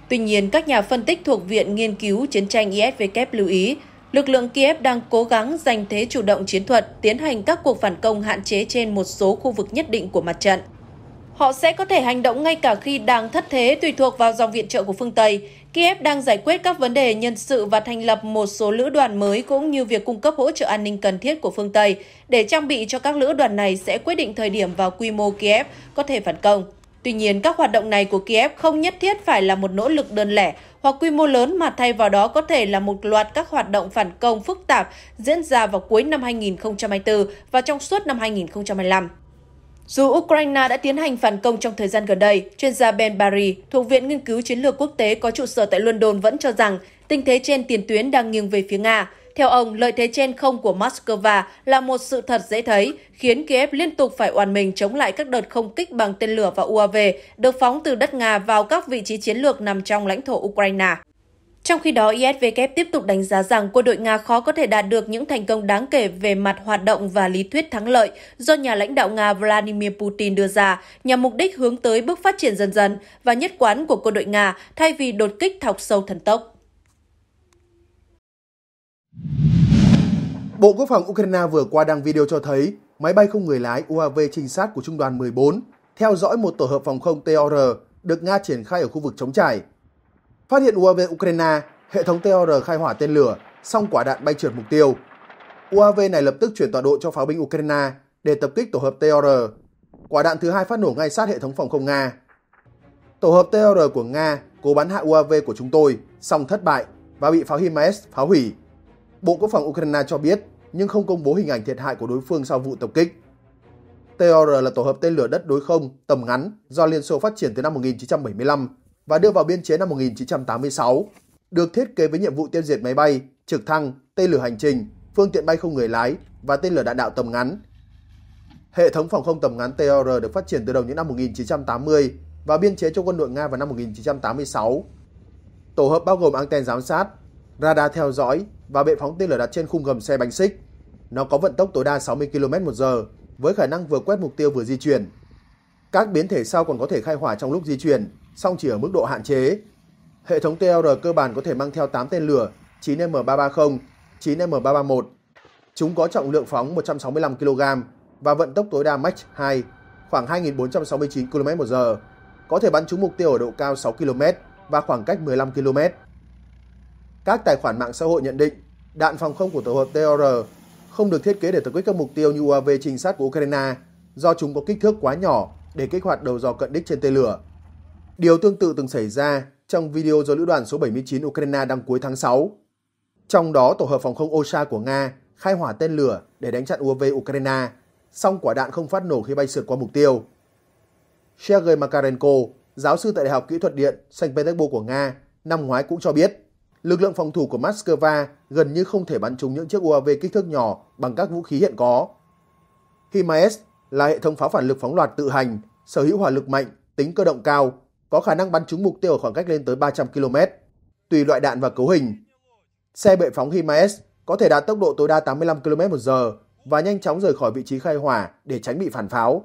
Tuy nhiên, các nhà phân tích thuộc Viện Nghiên cứu Chiến tranh I S W lưu ý, lực lượng Kiev đang cố gắng giành thế chủ động chiến thuật, tiến hành các cuộc phản công hạn chế trên một số khu vực nhất định của mặt trận. Họ sẽ có thể hành động ngay cả khi đang thất thế tùy thuộc vào dòng viện trợ của phương Tây. Kiev đang giải quyết các vấn đề nhân sự và thành lập một số lữ đoàn mới cũng như việc cung cấp hỗ trợ an ninh cần thiết của phương Tây để trang bị cho các lữ đoàn này sẽ quyết định thời điểm và quy mô Kiev có thể phản công. Tuy nhiên, các hoạt động này của Kiev không nhất thiết phải là một nỗ lực đơn lẻ hoặc quy mô lớn mà thay vào đó có thể là một loạt các hoạt động phản công phức tạp diễn ra vào cuối năm hai nghìn không trăm hai mươi tư và trong suốt năm hai nghìn không trăm hai mươi lăm. Dù Ukraine đã tiến hành phản công trong thời gian gần đây, chuyên gia Ben Barry thuộc Viện Nghiên cứu Chiến lược Quốc tế có trụ sở tại London vẫn cho rằng tình thế trên tiền tuyến đang nghiêng về phía Nga. Theo ông, lợi thế trên không của Moscow là một sự thật dễ thấy, khiến Kiev liên tục phải oàn mình chống lại các đợt không kích bằng tên lửa và U A V được phóng từ đất Nga vào các vị trí chiến lược nằm trong lãnh thổ Ukraine. Trong khi đó, I S W tiếp tục đánh giá rằng quân đội Nga khó có thể đạt được những thành công đáng kể về mặt hoạt động và lý thuyết thắng lợi do nhà lãnh đạo Nga Vladimir Putin đưa ra nhằm mục đích hướng tới bước phát triển dần dần và nhất quán của quân đội Nga thay vì đột kích thọc sâu thần tốc. Bộ Quốc phòng Ukraine vừa qua đăng video cho thấy máy bay không người lái U A V trinh sát của Trung đoàn mười bốn theo dõi một tổ hợp phòng không T O R được Nga triển khai ở khu vực trống trải. Phát hiện U A V Ukraine, hệ thống T O R khai hỏa tên lửa, song quả đạn bay trượt mục tiêu. U A V này lập tức chuyển tọa độ cho pháo binh Ukraine để tập kích tổ hợp T O R. Quả đạn thứ hai phát nổ ngay sát hệ thống phòng không Nga. Tổ hợp T O R của Nga cố bắn hạ U A V của chúng tôi, song thất bại và bị pháo HIMARS phá hủy. Bộ Quốc phòng Ukraine cho biết nhưng không công bố hình ảnh thiệt hại của đối phương sau vụ tập kích. T O R là tổ hợp tên lửa đất đối không tầm ngắn do Liên Xô phát triển từ năm một nghìn chín trăm bảy mươi lăm. Và đưa vào biên chế năm một nghìn chín trăm tám mươi sáu, được thiết kế với nhiệm vụ tiêu diệt máy bay, trực thăng, tên lửa hành trình, phương tiện bay không người lái và tên lửa đạn đạo tầm ngắn. Hệ thống phòng không tầm ngắn T O R được phát triển từ đầu những năm một nghìn chín trăm tám mươi và biên chế cho quân đội Nga vào năm một nghìn chín trăm tám mươi sáu. Tổ hợp bao gồm anten giám sát, radar theo dõi và bệ phóng tên lửa đặt trên khung gầm xe bánh xích. Nó có vận tốc tối đa sáu mươi ki lô mét trên giờ với khả năng vừa quét mục tiêu vừa di chuyển. Các biến thể sau còn có thể khai hỏa trong lúc di chuyển, song chỉ ở mức độ hạn chế. Hệ thống T O R cơ bản có thể mang theo tám tên lửa, chín M ba ba không, chín M ba ba một. Chúng có trọng lượng phóng một trăm sáu mươi lăm ki lô gam và vận tốc tối đa Mach hai, khoảng hai nghìn bốn trăm sáu mươi chín ki lô mét trên giờ. Có thể bắn trúng mục tiêu ở độ cao sáu ki lô mét và khoảng cách mười lăm ki lô mét. Các tài khoản mạng xã hội nhận định, đạn phòng không của tổ hợp T O R không được thiết kế để tập kích các mục tiêu như U A V trinh sát của Ukraine do chúng có kích thước quá nhỏ để kích hoạt đầu dò cận đích trên tên lửa. Điều tương tự từng xảy ra trong video do lữ đoàn số bảy mươi chín Ukraine đăng cuối tháng sáu. Trong đó, tổ hợp phòng không Osha của Nga khai hỏa tên lửa để đánh chặn U A V Ukraine, song quả đạn không phát nổ khi bay sượt qua mục tiêu. Sergei Makarenko, giáo sư tại Đại học Kỹ thuật Điện Saint Petersburg của Nga, năm ngoái cũng cho biết, lực lượng phòng thủ của Moscow gần như không thể bắn trúng những chiếc U A V kích thước nhỏ bằng các vũ khí hiện có. HIMARS là hệ thống pháo phản lực phóng loạt tự hành, sở hữu hỏa lực mạnh, tính cơ động cao, có khả năng bắn trúng mục tiêu ở khoảng cách lên tới ba trăm ki lô mét, tùy loại đạn và cấu hình. Xe bệ phóng HIMARS có thể đạt tốc độ tối đa tám mươi lăm ki lô mét trên giờ và nhanh chóng rời khỏi vị trí khai hỏa để tránh bị phản pháo.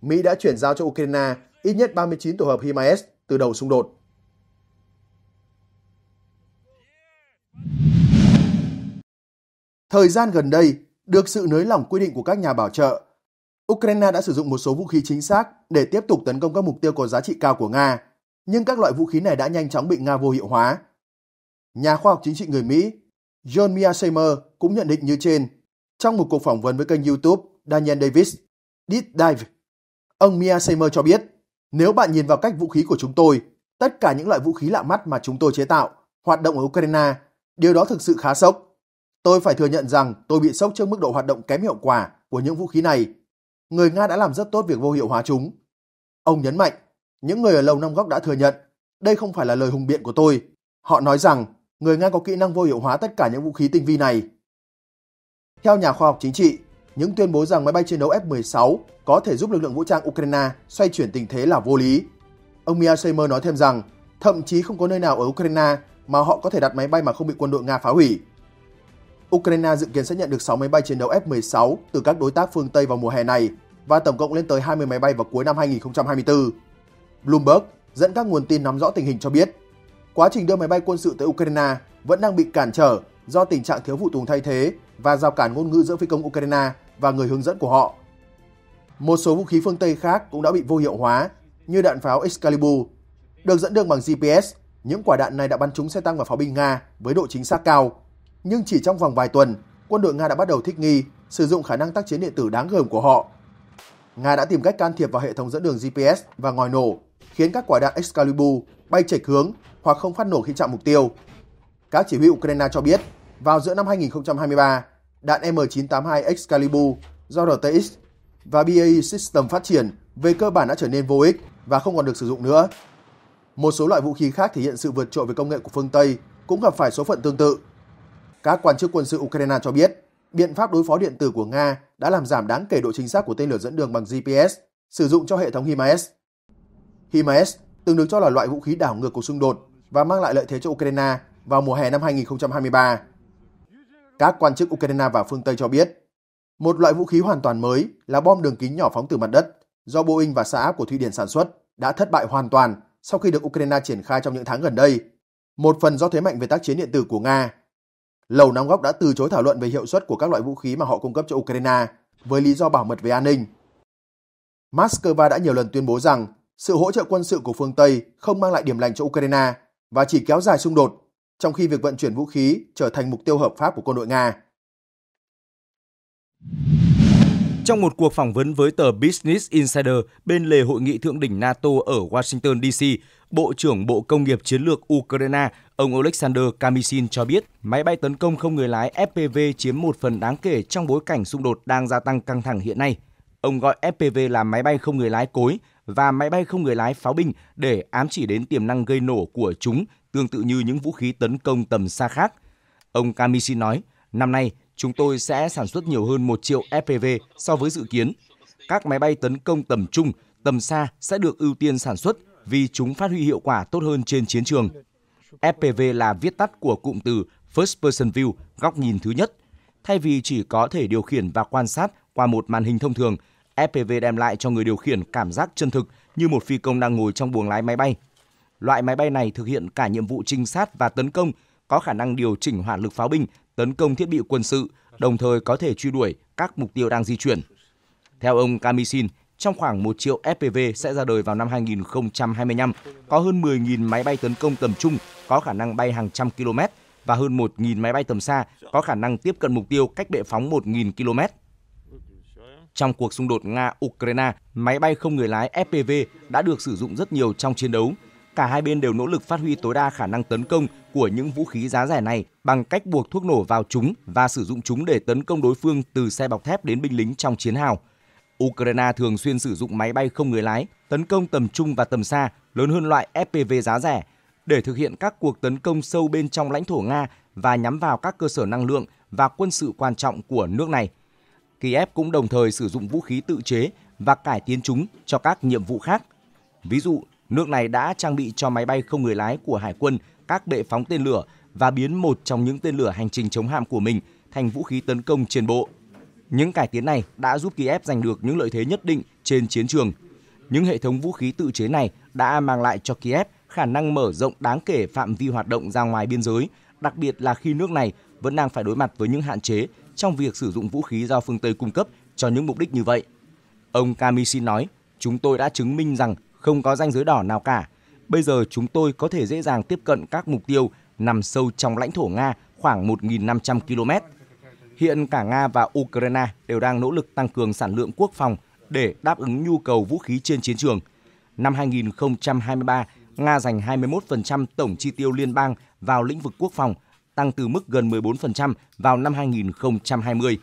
Mỹ đã chuyển giao cho Ukraine ít nhất ba mươi chín tổ hợp HIMARS từ đầu xung đột. Thời gian gần đây, được sự nới lỏng quy định của các nhà bảo trợ, Ukraine đã sử dụng một số vũ khí chính xác để tiếp tục tấn công các mục tiêu có giá trị cao của Nga, nhưng các loại vũ khí này đã nhanh chóng bị Nga vô hiệu hóa. Nhà khoa học chính trị người Mỹ John Mearsheimer cũng nhận định như trên trong một cuộc phỏng vấn với kênh YouTube Daniel Davis Deep Dive. Ông Mearsheimer cho biết, nếu bạn nhìn vào cách vũ khí của chúng tôi, tất cả những loại vũ khí lạ mắt mà chúng tôi chế tạo, hoạt động ở Ukraine, điều đó thực sự khá sốc. Tôi phải thừa nhận rằng tôi bị sốc trước mức độ hoạt động kém hiệu quả của những vũ khí này. Người Nga đã làm rất tốt việc vô hiệu hóa chúng. Ông nhấn mạnh, những người ở Lầu Năm Góc đã thừa nhận, đây không phải là lời hùng biện của tôi. Họ nói rằng người Nga có kỹ năng vô hiệu hóa tất cả những vũ khí tinh vi này. Theo nhà khoa học chính trị, những tuyên bố rằng máy bay chiến đấu F mười sáu có thể giúp lực lượng vũ trang Ukraine xoay chuyển tình thế là vô lý. Ông Mykhailo nói thêm rằng, thậm chí không có nơi nào ở Ukraine mà họ có thể đặt máy bay mà không bị quân đội Nga phá hủy. Ukraine dự kiến sẽ nhận được sáu máy bay chiến đấu F mười sáu từ các đối tác phương Tây vào mùa hè này và tổng cộng lên tới hai mươi máy bay vào cuối năm hai nghìn không trăm hai mươi tư. Bloomberg dẫn các nguồn tin nắm rõ tình hình cho biết, quá trình đưa máy bay quân sự tới Ukraine vẫn đang bị cản trở do tình trạng thiếu phụ tùng thay thế và rào cản ngôn ngữ giữa phi công Ukraine và người hướng dẫn của họ. Một số vũ khí phương Tây khác cũng đã bị vô hiệu hóa, như đạn pháo Excalibur. Được dẫn đường bằng G P S, những quả đạn này đã bắn trúng xe tăng và pháo binh Nga với độ chính xác cao. Nhưng chỉ trong vòng vài tuần, quân đội Nga đã bắt đầu thích nghi, sử dụng khả năng tác chiến điện tử đáng gờm của họ. Nga đã tìm cách can thiệp vào hệ thống dẫn đường G P S và ngòi nổ, khiến các quả đạn Excalibur bay chệch hướng hoặc không phát nổ khi chạm mục tiêu. Các chỉ huy Ukraine cho biết, vào giữa năm hai nghìn không trăm hai mươi ba, đạn M chín tám hai Excalibur do R T X và B A E System phát triển về cơ bản đã trở nên vô ích và không còn được sử dụng nữa. Một số loại vũ khí khác thể hiện sự vượt trội về công nghệ của phương Tây cũng gặp phải số phận tương tự. Các quan chức quân sự Ukraine cho biết, biện pháp đối phó điện tử của Nga đã làm giảm đáng kể độ chính xác của tên lửa dẫn đường bằng G P S sử dụng cho hệ thống HIMARS. HIMARS từng được cho là loại vũ khí đảo ngược của xung đột và mang lại lợi thế cho Ukraine vào mùa hè năm hai nghìn không trăm hai mươi ba. Các quan chức Ukraine và phương Tây cho biết, một loại vũ khí hoàn toàn mới là bom đường kính nhỏ phóng từ mặt đất do Boeing và Saab của Thụy Điển sản xuất đã thất bại hoàn toàn sau khi được Ukraine triển khai trong những tháng gần đây, một phần do thế mạnh về tác chiến điện tử của Nga. Lầu Năm Góc đã từ chối thảo luận về hiệu suất của các loại vũ khí mà họ cung cấp cho Ukraine với lý do bảo mật về an ninh. Moscow đã nhiều lần tuyên bố rằng sự hỗ trợ quân sự của phương Tây không mang lại điểm lành cho Ukraine và chỉ kéo dài xung đột, trong khi việc vận chuyển vũ khí trở thành mục tiêu hợp pháp của quân đội Nga. Trong một cuộc phỏng vấn với tờ Business Insider bên lề hội nghị thượng đỉnh NATO ở Washington D C, Bộ trưởng Bộ Công nghiệp Chiến lược Ukraine, ông Alexander Kamishin cho biết máy bay tấn công không người lái F P V chiếm một phần đáng kể trong bối cảnh xung đột đang gia tăng căng thẳng hiện nay. Ông gọi F P V là máy bay không người lái cối và máy bay không người lái pháo binh để ám chỉ đến tiềm năng gây nổ của chúng, tương tự như những vũ khí tấn công tầm xa khác. Ông Kamishin nói, năm nay, chúng tôi sẽ sản xuất nhiều hơn một triệu F P V so với dự kiến. Các máy bay tấn công tầm trung, tầm xa sẽ được ưu tiên sản xuất vì chúng phát huy hiệu quả tốt hơn trên chiến trường. F P V là viết tắt của cụm từ First Person View, góc nhìn thứ nhất. Thay vì chỉ có thể điều khiển và quan sát qua một màn hình thông thường, F P V đem lại cho người điều khiển cảm giác chân thực như một phi công đang ngồi trong buồng lái máy bay. Loại máy bay này thực hiện cả nhiệm vụ trinh sát và tấn công, có khả năng điều chỉnh hỏa lực pháo binh, tấn công thiết bị quân sự, đồng thời có thể truy đuổi các mục tiêu đang di chuyển. Theo ông Kamishin, trong khoảng một triệu F P V sẽ ra đời vào năm hai nghìn không trăm hai mươi lăm, có hơn mười nghìn máy bay tấn công tầm trung có khả năng bay hàng trăm km và hơn một nghìn máy bay tầm xa có khả năng tiếp cận mục tiêu cách bệ phóng một nghìn ki lô mét. Trong cuộc xung đột Nga-Ukraine, máy bay không người lái F P V đã được sử dụng rất nhiều trong chiến đấu. Cả hai bên đều nỗ lực phát huy tối đa khả năng tấn công của những vũ khí giá rẻ này bằng cách buộc thuốc nổ vào chúng và sử dụng chúng để tấn công đối phương từ xe bọc thép đến binh lính trong chiến hào. Ukraine thường xuyên sử dụng máy bay không người lái, tấn công tầm trung và tầm xa lớn hơn loại F P V giá rẻ để thực hiện các cuộc tấn công sâu bên trong lãnh thổ Nga và nhắm vào các cơ sở năng lượng và quân sự quan trọng của nước này. Kiev cũng đồng thời sử dụng vũ khí tự chế và cải tiến chúng cho các nhiệm vụ khác. Ví dụ, nước này đã trang bị cho máy bay không người lái của Hải quân các bệ phóng tên lửa và biến một trong những tên lửa hành trình chống hạm của mình thành vũ khí tấn công trên bộ. Những cải tiến này đã giúp Kiev giành được những lợi thế nhất định trên chiến trường. Những hệ thống vũ khí tự chế này đã mang lại cho Kiev khả năng mở rộng đáng kể phạm vi hoạt động ra ngoài biên giới, đặc biệt là khi nước này vẫn đang phải đối mặt với những hạn chế trong việc sử dụng vũ khí do phương Tây cung cấp cho những mục đích như vậy. Ông Kamishin nói, chúng tôi đã chứng minh rằng không có ranh giới đỏ nào cả. Bây giờ chúng tôi có thể dễ dàng tiếp cận các mục tiêu nằm sâu trong lãnh thổ Nga khoảng một nghìn năm trăm ki lô mét. Hiện cả Nga và Ukraine đều đang nỗ lực tăng cường sản lượng quốc phòng để đáp ứng nhu cầu vũ khí trên chiến trường. Năm hai nghìn không trăm hai mươi ba, Nga dành hai mươi mốt phần trăm tổng chi tiêu liên bang vào lĩnh vực quốc phòng, tăng từ mức gần mười bốn phần trăm vào năm hai nghìn không trăm hai mươi.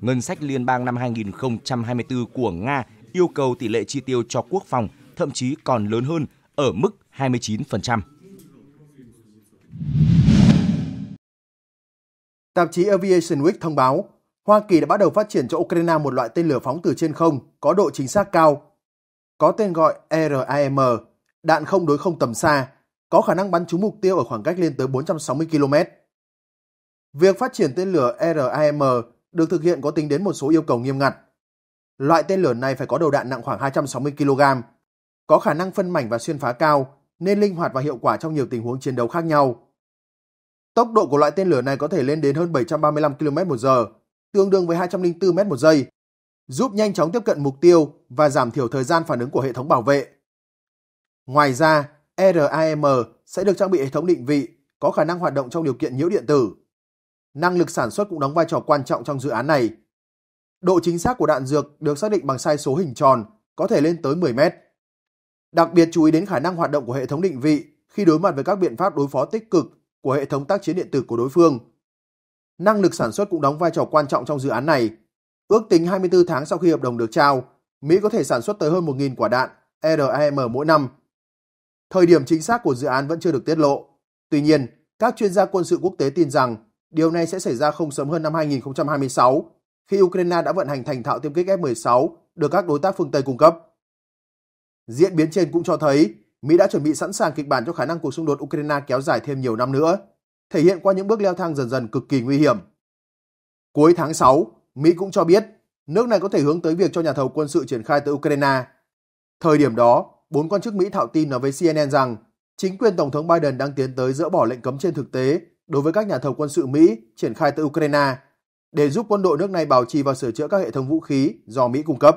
Ngân sách liên bang năm hai nghìn không trăm hai mươi tư của Nga yêu cầu tỷ lệ chi tiêu cho quốc phòng thậm chí còn lớn hơn ở mức hai mươi chín phần trăm. Tạp chí Aviation Week thông báo, Hoa Kỳ đã bắt đầu phát triển cho Ukraine một loại tên lửa phóng từ trên không có độ chính xác cao, có tên gọi RAM, đạn không đối không tầm xa, có khả năng bắn trúng mục tiêu ở khoảng cách lên tới bốn trăm sáu mươi ki lô mét. Việc phát triển tên lửa RAM được thực hiện có tính đến một số yêu cầu nghiêm ngặt. Loại tên lửa này phải có đầu đạn nặng khoảng hai trăm sáu mươi ki lô gam, có khả năng phân mảnh và xuyên phá cao, nên linh hoạt và hiệu quả trong nhiều tình huống chiến đấu khác nhau. Tốc độ của loại tên lửa này có thể lên đến hơn bảy trăm ba mươi lăm ki lô mét một giờ, tương đương với hai trăm lẻ bốn mét một giây, giúp nhanh chóng tiếp cận mục tiêu và giảm thiểu thời gian phản ứng của hệ thống bảo vệ. Ngoài ra, RAM sẽ được trang bị hệ thống định vị, có khả năng hoạt động trong điều kiện nhiễu điện tử. Năng lực sản xuất cũng đóng vai trò quan trọng trong dự án này. Độ chính xác của đạn dược được xác định bằng sai số hình tròn, có thể lên tới mười mét. Đặc biệt chú ý đến khả năng hoạt động của hệ thống định vị khi đối mặt với các biện pháp đối phó tích cực của hệ thống tác chiến điện tử của đối phương. Năng lực sản xuất cũng đóng vai trò quan trọng trong dự án này. Ước tính hai mươi tư tháng sau khi hợp đồng được trao, Mỹ có thể sản xuất tới hơn một nghìn quả đạn RAM mỗi năm. Thời điểm chính xác của dự án vẫn chưa được tiết lộ. Tuy nhiên, các chuyên gia quân sự quốc tế tin rằng điều này sẽ xảy ra không sớm hơn năm hai nghìn không trăm hai mươi sáu, khi Ukraine đã vận hành thành thạo tiêm kích F mười sáu được các đối tác phương Tây cung cấp. Diễn biến trên cũng cho thấy Mỹ đã chuẩn bị sẵn sàng kịch bản cho khả năng cuộc xung đột Ukraine kéo dài thêm nhiều năm nữa, thể hiện qua những bước leo thang dần dần cực kỳ nguy hiểm. Cuối tháng sáu, Mỹ cũng cho biết nước này có thể hướng tới việc cho nhà thầu quân sự triển khai tới Ukraine. Thời điểm đó, bốn quan chức Mỹ thạo tin nói với C N N rằng chính quyền Tổng thống Biden đang tiến tới dỡ bỏ lệnh cấm trên thực tế đối với các nhà thầu quân sự Mỹ triển khai tới Ukraine để giúp quân đội nước này bảo trì và sửa chữa các hệ thống vũ khí do Mỹ cung cấp.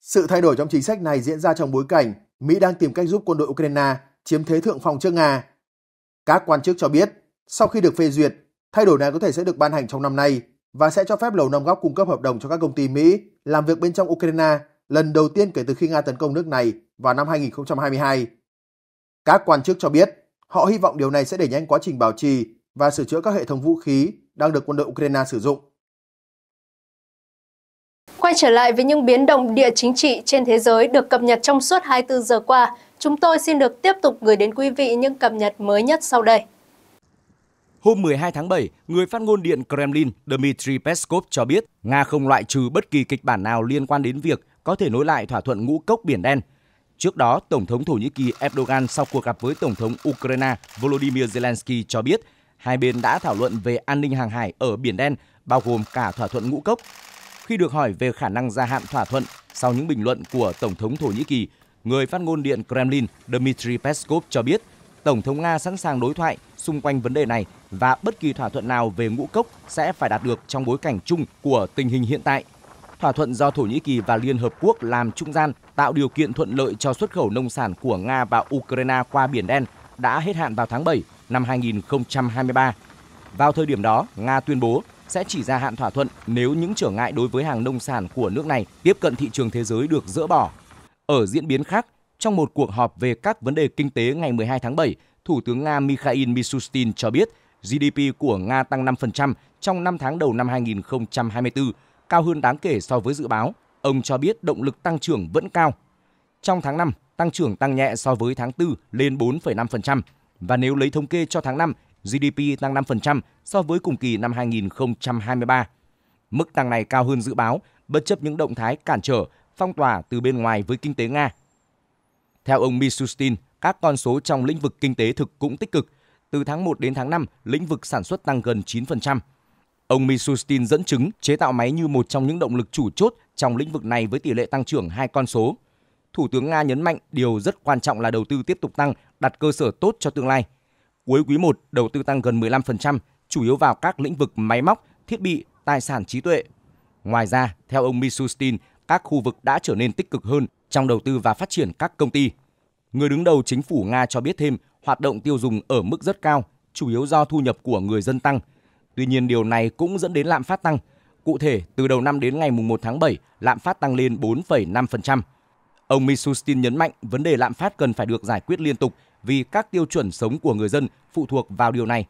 Sự thay đổi trong chính sách này diễn ra trong bối cảnh Mỹ đang tìm cách giúp quân đội Ukraine chiếm thế thượng phong trước Nga. Các quan chức cho biết, sau khi được phê duyệt, thay đổi này có thể sẽ được ban hành trong năm nay và sẽ cho phép Lầu Năm Góc cung cấp hợp đồng cho các công ty Mỹ làm việc bên trong Ukraine lần đầu tiên kể từ khi Nga tấn công nước này vào năm hai nghìn không trăm hai mươi hai. Các quan chức cho biết, họ hy vọng điều này sẽ đẩy nhanh quá trình bảo trì và sửa chữa các hệ thống vũ khí đang được quân đội Ukraine sử dụng. Quay trở lại với những biến động địa chính trị trên thế giới được cập nhật trong suốt hai mươi tư giờ qua, chúng tôi xin được tiếp tục gửi đến quý vị những cập nhật mới nhất sau đây. Hôm mười hai tháng bảy, người phát ngôn Điện Kremlin Dmitry Peskov cho biết Nga không loại trừ bất kỳ kịch bản nào liên quan đến việc có thể nối lại thỏa thuận ngũ cốc Biển Đen. Trước đó, Tổng thống Thổ Nhĩ Kỳ Erdogan sau cuộc gặp với Tổng thống Ukraine Volodymyr Zelensky cho biết hai bên đã thảo luận về an ninh hàng hải ở Biển Đen, bao gồm cả thỏa thuận ngũ cốc. Khi được hỏi về khả năng gia hạn thỏa thuận sau những bình luận của Tổng thống Thổ Nhĩ Kỳ, người phát ngôn Điện Kremlin Dmitry Peskov cho biết Tổng thống Nga sẵn sàng đối thoại xung quanh vấn đề này và bất kỳ thỏa thuận nào về ngũ cốc sẽ phải đạt được trong bối cảnh chung của tình hình hiện tại. Thỏa thuận do Thổ Nhĩ Kỳ và Liên Hợp Quốc làm trung gian tạo điều kiện thuận lợi cho xuất khẩu nông sản của Nga và Ukraine qua Biển Đen đã hết hạn vào tháng bảy năm hai nghìn không trăm hai mươi ba. Vào thời điểm đó, Nga tuyên bố sẽ chỉ gia hạn thỏa thuận nếu những trở ngại đối với hàng nông sản của nước này tiếp cận thị trường thế giới được dỡ bỏ. Ở diễn biến khác, trong một cuộc họp về các vấn đề kinh tế ngày mười hai tháng bảy, Thủ tướng Nga Mikhail Mishustin cho biết G D P của Nga tăng năm phần trăm trong năm tháng đầu năm hai nghìn không trăm hai mươi tư, cao hơn đáng kể so với dự báo. Ông cho biết động lực tăng trưởng vẫn cao. Trong tháng năm, tăng trưởng tăng nhẹ so với tháng tư lên bốn phẩy năm phần trăm. Và nếu lấy thống kê cho tháng năm, G D P tăng năm phần trăm so với cùng kỳ năm hai nghìn không trăm hai mươi ba. Mức tăng này cao hơn dự báo, bất chấp những động thái cản trở, phong tỏa từ bên ngoài với kinh tế Nga. Theo ông Mishustin, các con số trong lĩnh vực kinh tế thực cũng tích cực. Từ tháng một đến tháng năm, lĩnh vực sản xuất tăng gần chín phần trăm. Ông Mishustin dẫn chứng chế tạo máy như một trong những động lực chủ chốt trong lĩnh vực này với tỷ lệ tăng trưởng hai con số. Thủ tướng Nga nhấn mạnh điều rất quan trọng là đầu tư tiếp tục tăng, đặt cơ sở tốt cho tương lai. Cuối quý I, đầu tư tăng gần mười lăm phần trăm, chủ yếu vào các lĩnh vực máy móc, thiết bị, tài sản trí tuệ. Ngoài ra, theo ông Mishustin, các khu vực đã trở nên tích cực hơn trong đầu tư và phát triển các công ty. Người đứng đầu chính phủ Nga cho biết thêm hoạt động tiêu dùng ở mức rất cao, chủ yếu do thu nhập của người dân tăng. Tuy nhiên, điều này cũng dẫn đến lạm phát tăng. Cụ thể, từ đầu năm đến ngày mùng một tháng bảy, lạm phát tăng lên bốn phẩy năm phần trăm. Ông Mishustin nhấn mạnh vấn đề lạm phát cần phải được giải quyết liên tục vì các tiêu chuẩn sống của người dân phụ thuộc vào điều này.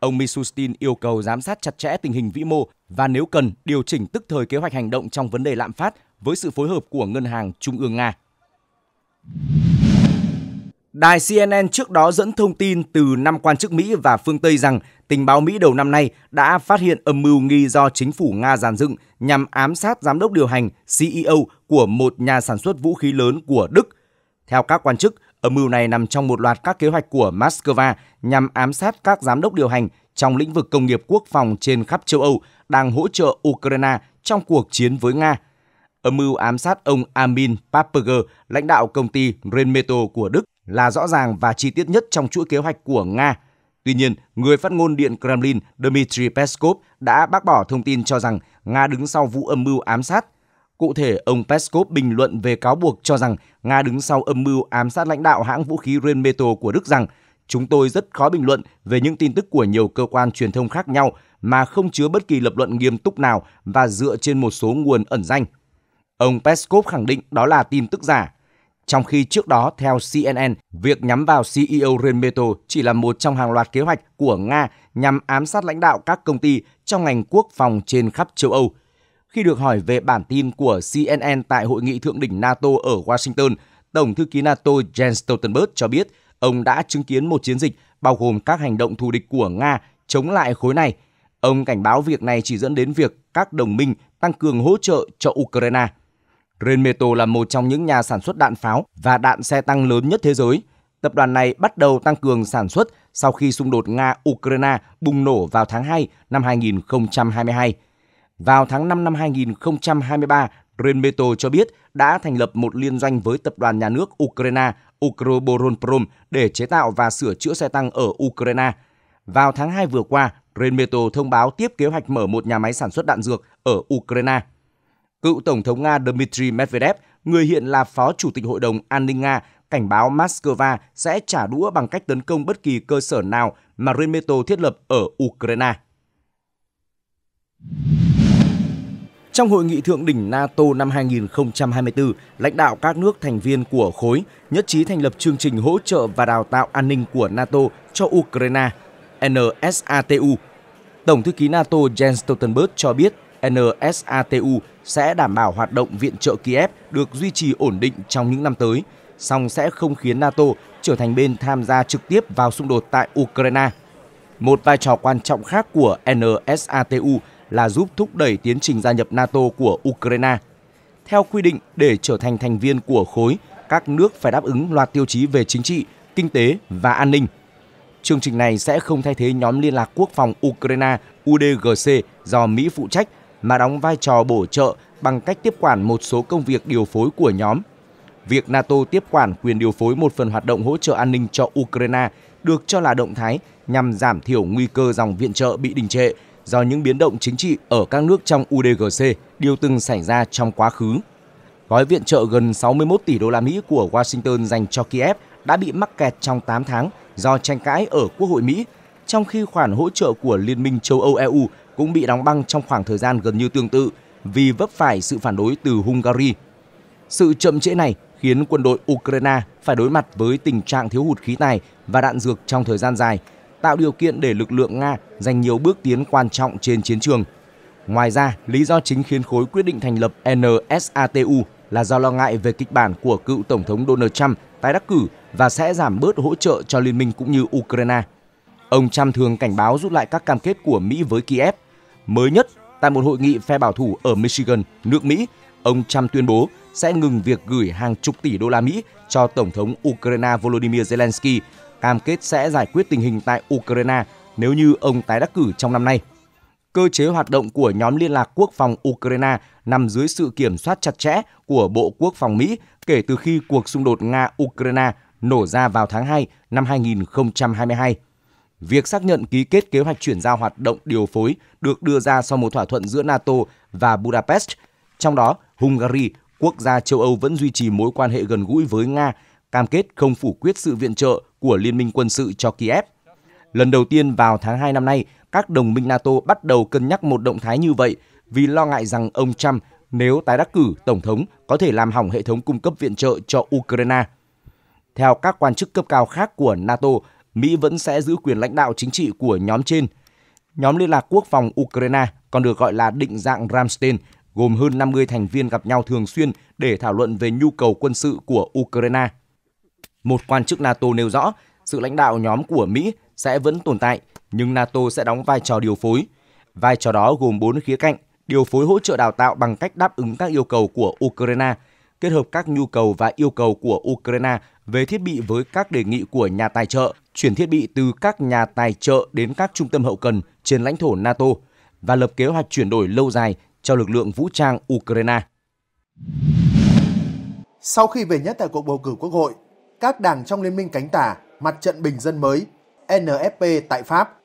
Ông Mishustin yêu cầu giám sát chặt chẽ tình hình vĩ mô và nếu cần điều chỉnh tức thời kế hoạch hành động trong vấn đề lạm phát với sự phối hợp của Ngân hàng Trung ương Nga. Đài xê en en trước đó dẫn thông tin từ năm quan chức Mỹ và phương Tây rằng tình báo Mỹ đầu năm nay đã phát hiện âm mưu nghi do chính phủ Nga dàn dựng nhằm ám sát giám đốc điều hành xê e ô của một nhà sản xuất vũ khí lớn của Đức. Theo các quan chức, âm mưu này nằm trong một loạt các kế hoạch của Moscow nhằm ám sát các giám đốc điều hành trong lĩnh vực công nghiệp quốc phòng trên khắp châu Âu đang hỗ trợ Ukraine trong cuộc chiến với Nga. Âm mưu ám sát ông Armin Papperger, lãnh đạo công ty Rheinmetall của Đức, là rõ ràng và chi tiết nhất trong chuỗi kế hoạch của Nga. Tuy nhiên, người phát ngôn Điện Kremlin Dmitry Peskov đã bác bỏ thông tin cho rằng Nga đứng sau vụ âm mưu ám sát. Cụ thể, ông Peskov bình luận về cáo buộc cho rằng Nga đứng sau âm mưu ám sát lãnh đạo hãng vũ khí Rheinmetall của Đức rằng chúng tôi rất khó bình luận về những tin tức của nhiều cơ quan truyền thông khác nhau mà không chứa bất kỳ lập luận nghiêm túc nào và dựa trên một số nguồn ẩn danh. Ông Peskov khẳng định đó là tin tức giả. Trong khi trước đó, theo xê en en, việc nhắm vào xê e ô Rheinmetall chỉ là một trong hàng loạt kế hoạch của Nga nhằm ám sát lãnh đạo các công ty trong ngành quốc phòng trên khắp châu Âu. Khi được hỏi về bản tin của xê en en tại Hội nghị Thượng đỉnh NATO ở Washington, Tổng thư ký NATO Jens Stoltenberg cho biết ông đã chứng kiến một chiến dịch bao gồm các hành động thù địch của Nga chống lại khối này. Ông cảnh báo việc này chỉ dẫn đến việc các đồng minh tăng cường hỗ trợ cho Ukraine. Rheinmetall là một trong những nhà sản xuất đạn pháo và đạn xe tăng lớn nhất thế giới. Tập đoàn này bắt đầu tăng cường sản xuất sau khi xung đột Nga-Ukraine bùng nổ vào tháng hai năm hai nghìn không trăm hai mươi hai. Vào tháng năm năm hai nghìn không trăm hai mươi ba, Rheinmetall cho biết đã thành lập một liên doanh với tập đoàn nhà nước Ukraine Ukroboronprom để chế tạo và sửa chữa xe tăng ở Ukraine. Vào tháng hai vừa qua, Rheinmetall thông báo tiếp kế hoạch mở một nhà máy sản xuất đạn dược ở Ukraine. Cựu Tổng thống Nga Dmitry Medvedev, người hiện là Phó Chủ tịch Hội đồng An ninh Nga, cảnh báo Moscow sẽ trả đũa bằng cách tấn công bất kỳ cơ sở nào mà Rheinmetall thiết lập ở Ukraine. Trong Hội nghị Thượng đỉnh NATO năm hai nghìn không trăm hai mươi tư, lãnh đạo các nước thành viên của khối nhất trí thành lập chương trình hỗ trợ và đào tạo an ninh của NATO cho Ukraine, en satu. Tổng thư ký NATO Jens Stoltenberg cho biết en satu sẽ đảm bảo hoạt động viện trợ Kiev được duy trì ổn định trong những năm tới, song sẽ không khiến NATO trở thành bên tham gia trực tiếp vào xung đột tại Ukraine. Một vai trò quan trọng khác của en satu là giúp thúc đẩy tiến trình gia nhập NATO của Ukraine. Theo quy định, để trở thành thành viên của khối, các nước phải đáp ứng loạt tiêu chí về chính trị, kinh tế và an ninh. Chương trình này sẽ không thay thế nhóm liên lạc quốc phòng Ukraine U D G C do Mỹ phụ trách, mà đóng vai trò bổ trợ bằng cách tiếp quản một số công việc điều phối của nhóm. Việc NATO tiếp quản quyền điều phối một phần hoạt động hỗ trợ an ninh cho Ukraine được cho là động thái nhằm giảm thiểu nguy cơ dòng viện trợ bị đình trệ do những biến động chính trị ở các nước trong U D G C, điều từng xảy ra trong quá khứ. Gói viện trợ gần sáu mươi mốt tỷ đô la Mỹ của Washington dành cho Kiev đã bị mắc kẹt trong tám tháng do tranh cãi ở Quốc hội Mỹ, trong khi khoản hỗ trợ của Liên minh châu Âu E U cũng bị đóng băng trong khoảng thời gian gần như tương tự vì vấp phải sự phản đối từ Hungary. Sự chậm trễ này khiến quân đội Ukraine phải đối mặt với tình trạng thiếu hụt khí tài và đạn dược trong thời gian dài, tạo điều kiện để lực lượng Nga giành nhiều bước tiến quan trọng trên chiến trường. Ngoài ra, lý do chính khiến khối quyết định thành lập en satu là do lo ngại về kịch bản của cựu Tổng thống Donald Trump tái đắc cử và sẽ giảm bớt hỗ trợ cho liên minh cũng như Ukraine. Ông Trump thường cảnh báo rút lại các cam kết của Mỹ với Kiev. Mới nhất, tại một hội nghị phe bảo thủ ở Michigan, nước Mỹ, ông Trump tuyên bố sẽ ngừng việc gửi hàng chục tỷ đô la Mỹ cho Tổng thống Ukraine Volodymyr Zelensky, cam kết sẽ giải quyết tình hình tại Ukraine nếu như ông tái đắc cử trong năm nay. Cơ chế hoạt động của nhóm liên lạc quốc phòng Ukraine nằm dưới sự kiểm soát chặt chẽ của Bộ Quốc phòng Mỹ kể từ khi cuộc xung đột Nga-Ukraine nổ ra vào tháng hai năm hai nghìn không trăm hai mươi hai. Việc xác nhận ký kết kế hoạch chuyển giao hoạt động điều phối được đưa ra sau một thỏa thuận giữa NATO và Budapest. Trong đó, Hungary, quốc gia châu Âu vẫn duy trì mối quan hệ gần gũi với Nga, cam kết không phủ quyết sự viện trợ của Liên minh quân sự cho Kiev. Lần đầu tiên vào tháng hai năm nay, các đồng minh NATO bắt đầu cân nhắc một động thái như vậy vì lo ngại rằng ông Trump, nếu tái đắc cử Tổng thống, có thể làm hỏng hệ thống cung cấp viện trợ cho Ukraine. Theo các quan chức cấp cao khác của NATO, Mỹ vẫn sẽ giữ quyền lãnh đạo chính trị của nhóm trên. Nhóm Liên lạc Quốc phòng Ukraine, còn được gọi là định dạng Ramstein, gồm hơn năm mươi thành viên gặp nhau thường xuyên để thảo luận về nhu cầu quân sự của Ukraine. Một quan chức NATO nêu rõ, sự lãnh đạo nhóm của Mỹ sẽ vẫn tồn tại, nhưng NATO sẽ đóng vai trò điều phối. Vai trò đó gồm bốn khía cạnh: điều phối hỗ trợ đào tạo bằng cách đáp ứng các yêu cầu của Ukraine, kết hợp các nhu cầu và yêu cầu của Ukraine về thiết bị với các đề nghị của nhà tài trợ, chuyển thiết bị từ các nhà tài trợ đến các trung tâm hậu cần trên lãnh thổ NATO và lập kế hoạch chuyển đổi lâu dài cho lực lượng vũ trang Ukraine. Sau khi về nhất tại cuộc bầu cử Quốc hội, các đảng trong Liên minh Cánh Tả, Mặt trận Bình dân mới, N F P tại Pháp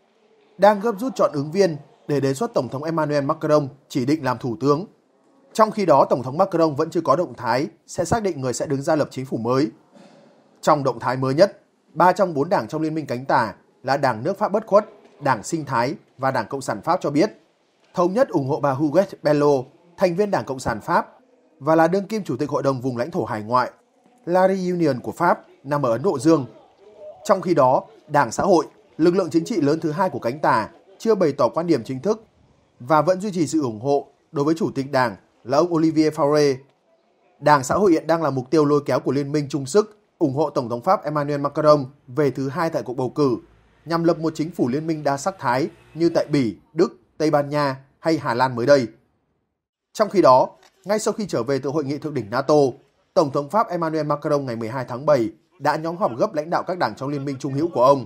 đang gấp rút chọn ứng viên để đề xuất Tổng thống Emmanuel Macron chỉ định làm thủ tướng. Trong khi đó, Tổng thống Macron vẫn chưa có động thái sẽ xác định người sẽ đứng ra lập chính phủ mới. Trong động thái mới nhất, ba trong bốn đảng trong Liên minh Cánh Tả là Đảng Nước Pháp Bất Khuất, Đảng Sinh Thái và Đảng Cộng sản Pháp cho biết thống nhất ủng hộ bà Huguette Bello, thành viên Đảng Cộng sản Pháp và là đương kim Chủ tịch Hội đồng vùng lãnh thổ hải ngoại La Réunion của Pháp nằm ở Ấn Độ Dương. Trong khi đó, Đảng Xã hội, lực lượng chính trị lớn thứ hai của Cánh Tả, chưa bày tỏ quan điểm chính thức và vẫn duy trì sự ủng hộ đối với Chủ tịch Đảng là ông Olivier Faure. Đảng Xã hội hiện đang là mục tiêu lôi kéo của Liên minh chung sức ủng hộ Tổng thống Pháp Emmanuel Macron về thứ hai tại cuộc bầu cử, nhằm lập một chính phủ liên minh đa sắc thái như tại Bỉ, Đức, Tây Ban Nha hay Hà Lan mới đây. Trong khi đó, ngay sau khi trở về từ hội nghị thượng đỉnh NATO, Tổng thống Pháp Emmanuel Macron ngày mười hai tháng bảy đã nhóm họp gấp lãnh đạo các đảng trong liên minh trung hữu của ông.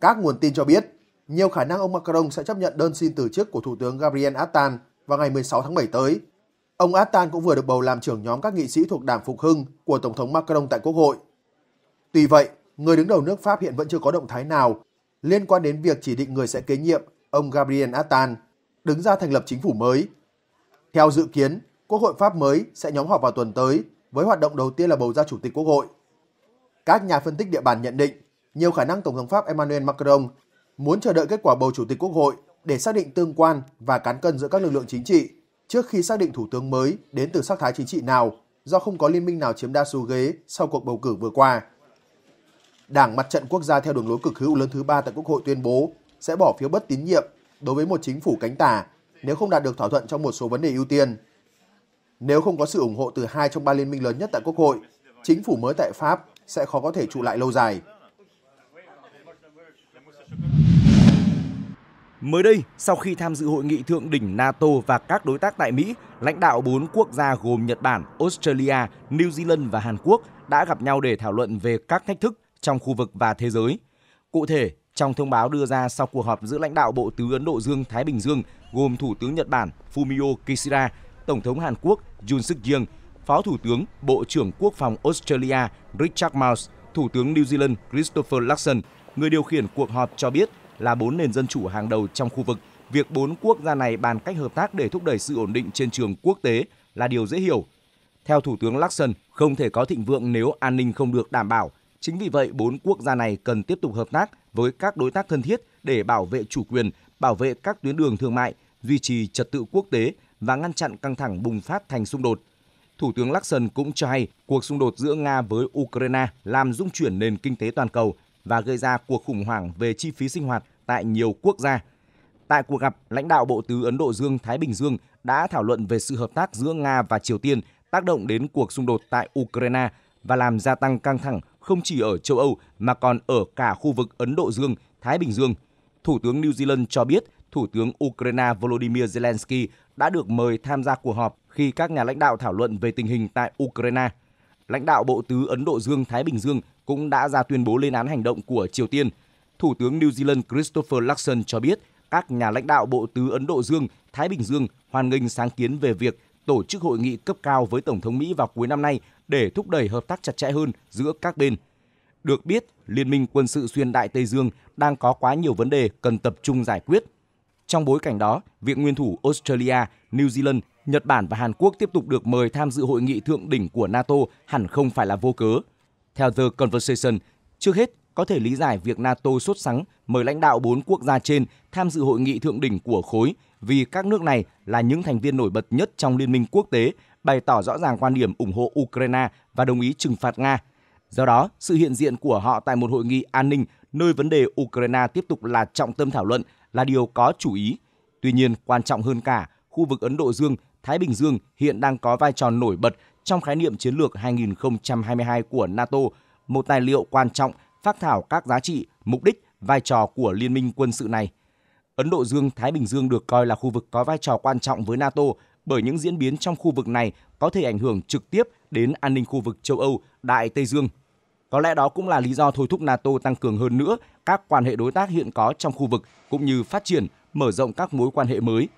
Các nguồn tin cho biết, nhiều khả năng ông Macron sẽ chấp nhận đơn xin từ chức của Thủ tướng Gabriel Attal vào ngày mười sáu tháng bảy tới. Ông Attal cũng vừa được bầu làm trưởng nhóm các nghị sĩ thuộc Đảng Phục Hưng của Tổng thống Macron tại Quốc hội. Tuy vậy, người đứng đầu nước Pháp hiện vẫn chưa có động thái nào liên quan đến việc chỉ định người sẽ kế nhiệm ông Gabriel Attal, đứng ra thành lập chính phủ mới. Theo dự kiến, Quốc hội Pháp mới sẽ nhóm họp vào tuần tới với hoạt động đầu tiên là bầu ra Chủ tịch Quốc hội. Các nhà phân tích địa bàn nhận định, nhiều khả năng Tổng thống Pháp Emmanuel Macron muốn chờ đợi kết quả bầu Chủ tịch Quốc hội để xác định tương quan và cán cân giữa các lực lượng chính trị trước khi xác định thủ tướng mới đến từ sắc thái chính trị nào, do không có liên minh nào chiếm đa số ghế sau cuộc bầu cử vừa qua. Đảng Mặt trận Quốc gia theo đường lối cực hữu lớn thứ ba tại Quốc hội tuyên bố sẽ bỏ phiếu bất tín nhiệm đối với một chính phủ cánh tả nếu không đạt được thỏa thuận trong một số vấn đề ưu tiên. Nếu không có sự ủng hộ từ hai trong ba liên minh lớn nhất tại Quốc hội, chính phủ mới tại Pháp sẽ khó có thể trụ lại lâu dài. Mới đây, sau khi tham dự hội nghị thượng đỉnh NATO và các đối tác tại Mỹ, lãnh đạo bốn quốc gia gồm Nhật Bản, Australia, New Zealand và Hàn Quốc đã gặp nhau để thảo luận về các thách thức trong khu vực và thế giới. Cụ thể, trong thông báo đưa ra sau cuộc họp giữa lãnh đạo Bộ Tứ Ấn Độ Dương-Thái Bình Dương gồm Thủ tướng Nhật Bản Fumio Kishida, Tổng thống Hàn Quốc Yoon Suk Yeol, Phó Thủ tướng, Bộ trưởng Quốc phòng Australia Richard Marles, Thủ tướng New Zealand Christopher Luxon, người điều khiển cuộc họp cho biết là bốn nền dân chủ hàng đầu trong khu vực, việc bốn quốc gia này bàn cách hợp tác để thúc đẩy sự ổn định trên trường quốc tế là điều dễ hiểu. Theo Thủ tướng Luxon, không thể có thịnh vượng nếu an ninh không được đảm bảo. Chính vì vậy, bốn quốc gia này cần tiếp tục hợp tác với các đối tác thân thiết để bảo vệ chủ quyền, bảo vệ các tuyến đường thương mại, duy trì trật tự quốc tế và ngăn chặn căng thẳng bùng phát thành xung đột. Thủ tướng Luxon cũng cho hay cuộc xung đột giữa Nga với Ukraine làm rung chuyển nền kinh tế toàn cầu và gây ra cuộc khủng hoảng về chi phí sinh hoạt tại nhiều quốc gia. Tại cuộc gặp, lãnh đạo Bộ Tứ Ấn Độ Dương-Thái Bình Dương đã thảo luận về sự hợp tác giữa Nga và Triều Tiên tác động đến cuộc xung đột tại Ukraine và làm gia tăng căng thẳng không chỉ ở châu Âu mà còn ở cả khu vực Ấn Độ Dương-Thái Bình Dương. Thủ tướng New Zealand cho biết Thủ tướng Ukraine Volodymyr Zelensky đã được mời tham gia cuộc họp khi các nhà lãnh đạo thảo luận về tình hình tại Ukraine. Lãnh đạo Bộ Tứ Ấn Độ Dương-Thái Bình Dương cũng đã ra tuyên bố lên án hành động của Triều Tiên. Thủ tướng New Zealand Christopher Luxon cho biết các nhà lãnh đạo Bộ Tứ Ấn Độ Dương-Thái Bình Dương hoan nghênh sáng kiến về việc tổ chức hội nghị cấp cao với Tổng thống Mỹ vào cuối năm nay để thúc đẩy hợp tác chặt chẽ hơn giữa các bên. Được biết, Liên minh quân sự xuyên Đại Tây Dương đang có quá nhiều vấn đề cần tập trung giải quyết. Trong bối cảnh đó, việc nguyên thủ Australia, New Zealand, Nhật Bản và Hàn Quốc tiếp tục được mời tham dự hội nghị thượng đỉnh của NATO hẳn không phải là vô cớ. Theo The Conversation, trước hết có thể lý giải việc NATO sốt sắng mời lãnh đạo bốn quốc gia trên tham dự hội nghị thượng đỉnh của khối vì các nước này là những thành viên nổi bật nhất trong liên minh quốc tế, bày tỏ rõ ràng quan điểm ủng hộ Ukraine và đồng ý trừng phạt Nga. Do đó, sự hiện diện của họ tại một hội nghị an ninh nơi vấn đề Ukraine tiếp tục là trọng tâm thảo luận là điều có chủ ý. Tuy nhiên, quan trọng hơn cả, khu vực Ấn Độ Dương, Thái Bình Dương hiện đang có vai trò nổi bật trong khái niệm chiến lược hai nghìn không trăm hai mươi hai của NATO, một tài liệu quan trọng phác thảo các giá trị, mục đích, vai trò của liên minh quân sự này. Ấn Độ Dương, Thái Bình Dương được coi là khu vực có vai trò quan trọng với NATO bởi những diễn biến trong khu vực này có thể ảnh hưởng trực tiếp đến an ninh khu vực châu Âu, Đại Tây Dương. Có lẽ đó cũng là lý do thôi thúc NATO tăng cường hơn nữa các quan hệ đối tác hiện có trong khu vực cũng như phát triển, mở rộng các mối quan hệ mới.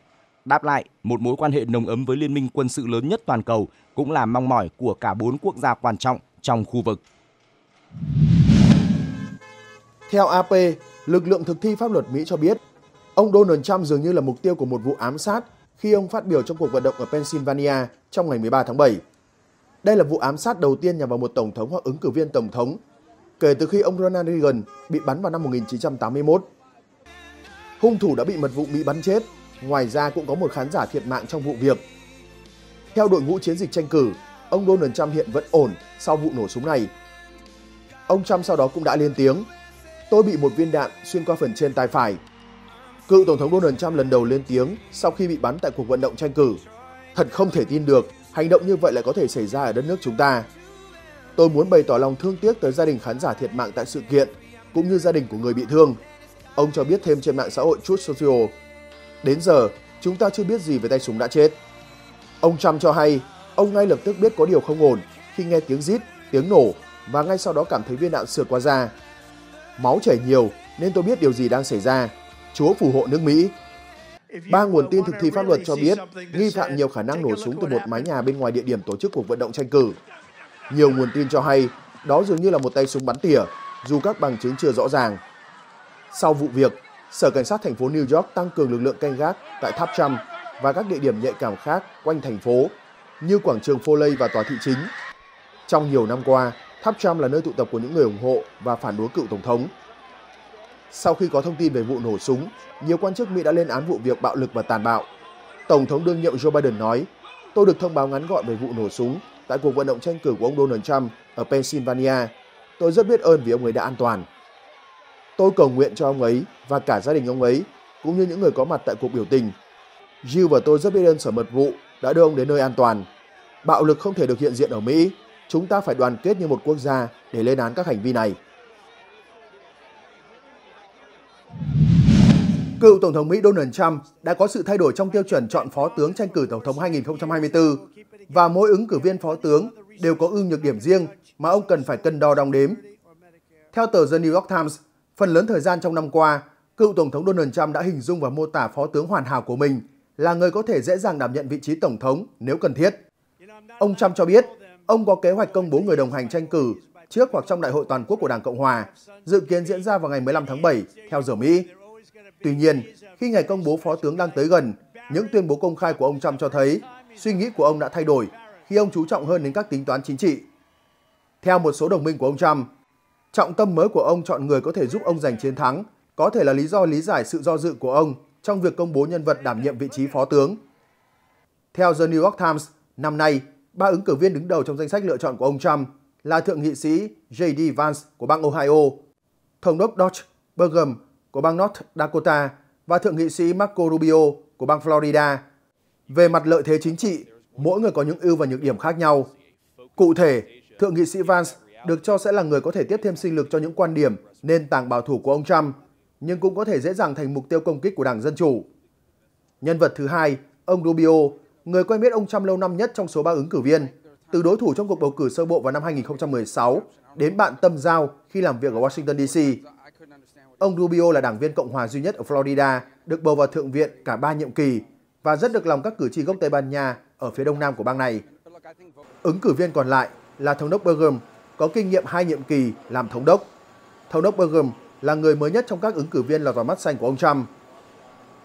Đáp lại, một mối quan hệ nồng ấm với liên minh quân sự lớn nhất toàn cầu cũng là mong mỏi của cả bốn quốc gia quan trọng trong khu vực. Theo a pê, lực lượng thực thi pháp luật Mỹ cho biết, ông Donald Trump dường như là mục tiêu của một vụ ám sát khi ông phát biểu trong cuộc vận động ở Pennsylvania trong ngày mười ba tháng bảy. Đây là vụ ám sát đầu tiên nhằm vào một tổng thống hoặc ứng cử viên tổng thống kể từ khi ông Ronald Reagan bị bắn vào năm một nghìn chín trăm tám mươi mốt. Hung thủ đã bị mật vụ Mỹ bắn chết, ngoài ra cũng có một khán giả thiệt mạng trong vụ việc. Theo đội ngũ chiến dịch tranh cử, ông Donald Trump hiện vẫn ổn sau vụ nổ súng này. Ông Trump sau đó cũng đã lên tiếng, "Tôi bị một viên đạn xuyên qua phần trên tay phải." Cựu Tổng thống Donald Trump lần đầu lên tiếng sau khi bị bắn tại cuộc vận động tranh cử. "Thật không thể tin được, hành động như vậy lại có thể xảy ra ở đất nước chúng ta. Tôi muốn bày tỏ lòng thương tiếc tới gia đình khán giả thiệt mạng tại sự kiện, cũng như gia đình của người bị thương." Ông cho biết thêm trên mạng xã hội Truth Social. "Đến giờ, chúng ta chưa biết gì về tay súng đã chết." Ông Trump cho hay, ông ngay lập tức biết có điều không ổn khi nghe tiếng rít, tiếng nổ và ngay sau đó cảm thấy viên đạn sượt qua da. "Máu chảy nhiều nên tôi biết điều gì đang xảy ra. Chúa phù hộ nước Mỹ." Ba nguồn tin thực thi pháp luật cho biết nghi phạm nhiều khả năng nổ súng từ một mái nhà bên ngoài địa điểm tổ chức cuộc vận động tranh cử. Nhiều nguồn tin cho hay đó dường như là một tay súng bắn tỉa, dù các bằng chứng chưa rõ ràng. Sau vụ việc, Sở Cảnh sát thành phố New York tăng cường lực lượng canh gác tại tháp Trump và các địa điểm nhạy cảm khác quanh thành phố như quảng trường Foley và tòa thị chính. Trong nhiều năm qua, tháp Trump là nơi tụ tập của những người ủng hộ và phản đối cựu tổng thống. Sau khi có thông tin về vụ nổ súng, nhiều quan chức Mỹ đã lên án vụ việc bạo lực và tàn bạo. Tổng thống đương nhiệm Joe Biden nói, "Tôi được thông báo ngắn gọn về vụ nổ súng tại cuộc vận động tranh cử của ông Donald Trump ở Pennsylvania. Tôi rất biết ơn vì ông ấy đã an toàn. Tôi cầu nguyện cho ông ấy và cả gia đình ông ấy, cũng như những người có mặt tại cuộc biểu tình. Jill và tôi rất biết ơn sở mật vụ đã đưa ông đến nơi an toàn. Bạo lực không thể được hiện diện ở Mỹ. Chúng ta phải đoàn kết như một quốc gia để lên án các hành vi này." Cựu Tổng thống Mỹ Donald Trump đã có sự thay đổi trong tiêu chuẩn chọn phó tướng tranh cử Tổng thống hai nghìn không trăm hai mươi tư và mỗi ứng cử viên phó tướng đều có ưu nhược điểm riêng mà ông cần phải cân đo đong đếm. Theo tờ The New York Times, phần lớn thời gian trong năm qua, cựu Tổng thống Donald Trump đã hình dung và mô tả phó tướng hoàn hảo của mình là người có thể dễ dàng đảm nhận vị trí Tổng thống nếu cần thiết. Ông Trump cho biết, ông có kế hoạch công bố người đồng hành tranh cử trước hoặc trong Đại hội Toàn quốc của Đảng Cộng Hòa, dự kiến diễn ra vào ngày mười lăm tháng bảy, theo giờ Mỹ. Tuy nhiên, khi ngày công bố phó tướng đang tới gần, những tuyên bố công khai của ông Trump cho thấy suy nghĩ của ông đã thay đổi khi ông chú trọng hơn đến các tính toán chính trị. Theo một số đồng minh của ông Trump, trọng tâm mới của ông chọn người có thể giúp ông giành chiến thắng có thể là lý do lý giải sự do dự của ông trong việc công bố nhân vật đảm nhiệm vị trí phó tướng. Theo The New York Times, năm nay, ba ứng cử viên đứng đầu trong danh sách lựa chọn của ông Trump là Thượng nghị sĩ J D Vance của bang Ohio, Thống đốc Doug Burgum của bang North Dakota và Thượng nghị sĩ Marco Rubio của bang Florida. Về mặt lợi thế chính trị, mỗi người có những ưu và nhược điểm khác nhau. Cụ thể, Thượng nghị sĩ Vance được cho sẽ là người có thể tiếp thêm sinh lực cho những quan điểm nền tảng bảo thủ của ông Trump, nhưng cũng có thể dễ dàng thành mục tiêu công kích của Đảng Dân Chủ. Nhân vật thứ hai, ông Rubio, người quen biết ông Trump lâu năm nhất trong số ba ứng cử viên, từ đối thủ trong cuộc bầu cử sơ bộ vào năm hai nghìn không trăm mười sáu đến bạn tâm giao khi làm việc ở Washington đê xê. Ông Rubio là đảng viên Cộng hòa duy nhất ở Florida, được bầu vào Thượng viện cả ba nhiệm kỳ và rất được lòng các cử tri gốc Tây Ban Nha ở phía đông nam của bang này. Ứng cử viên còn lại là Thống đốc Burgum, có kinh nghiệm hai nhiệm kỳ làm thống đốc. Thống đốc Burgum là người mới nhất trong các ứng cử viên lọt vào mắt xanh của ông Trump.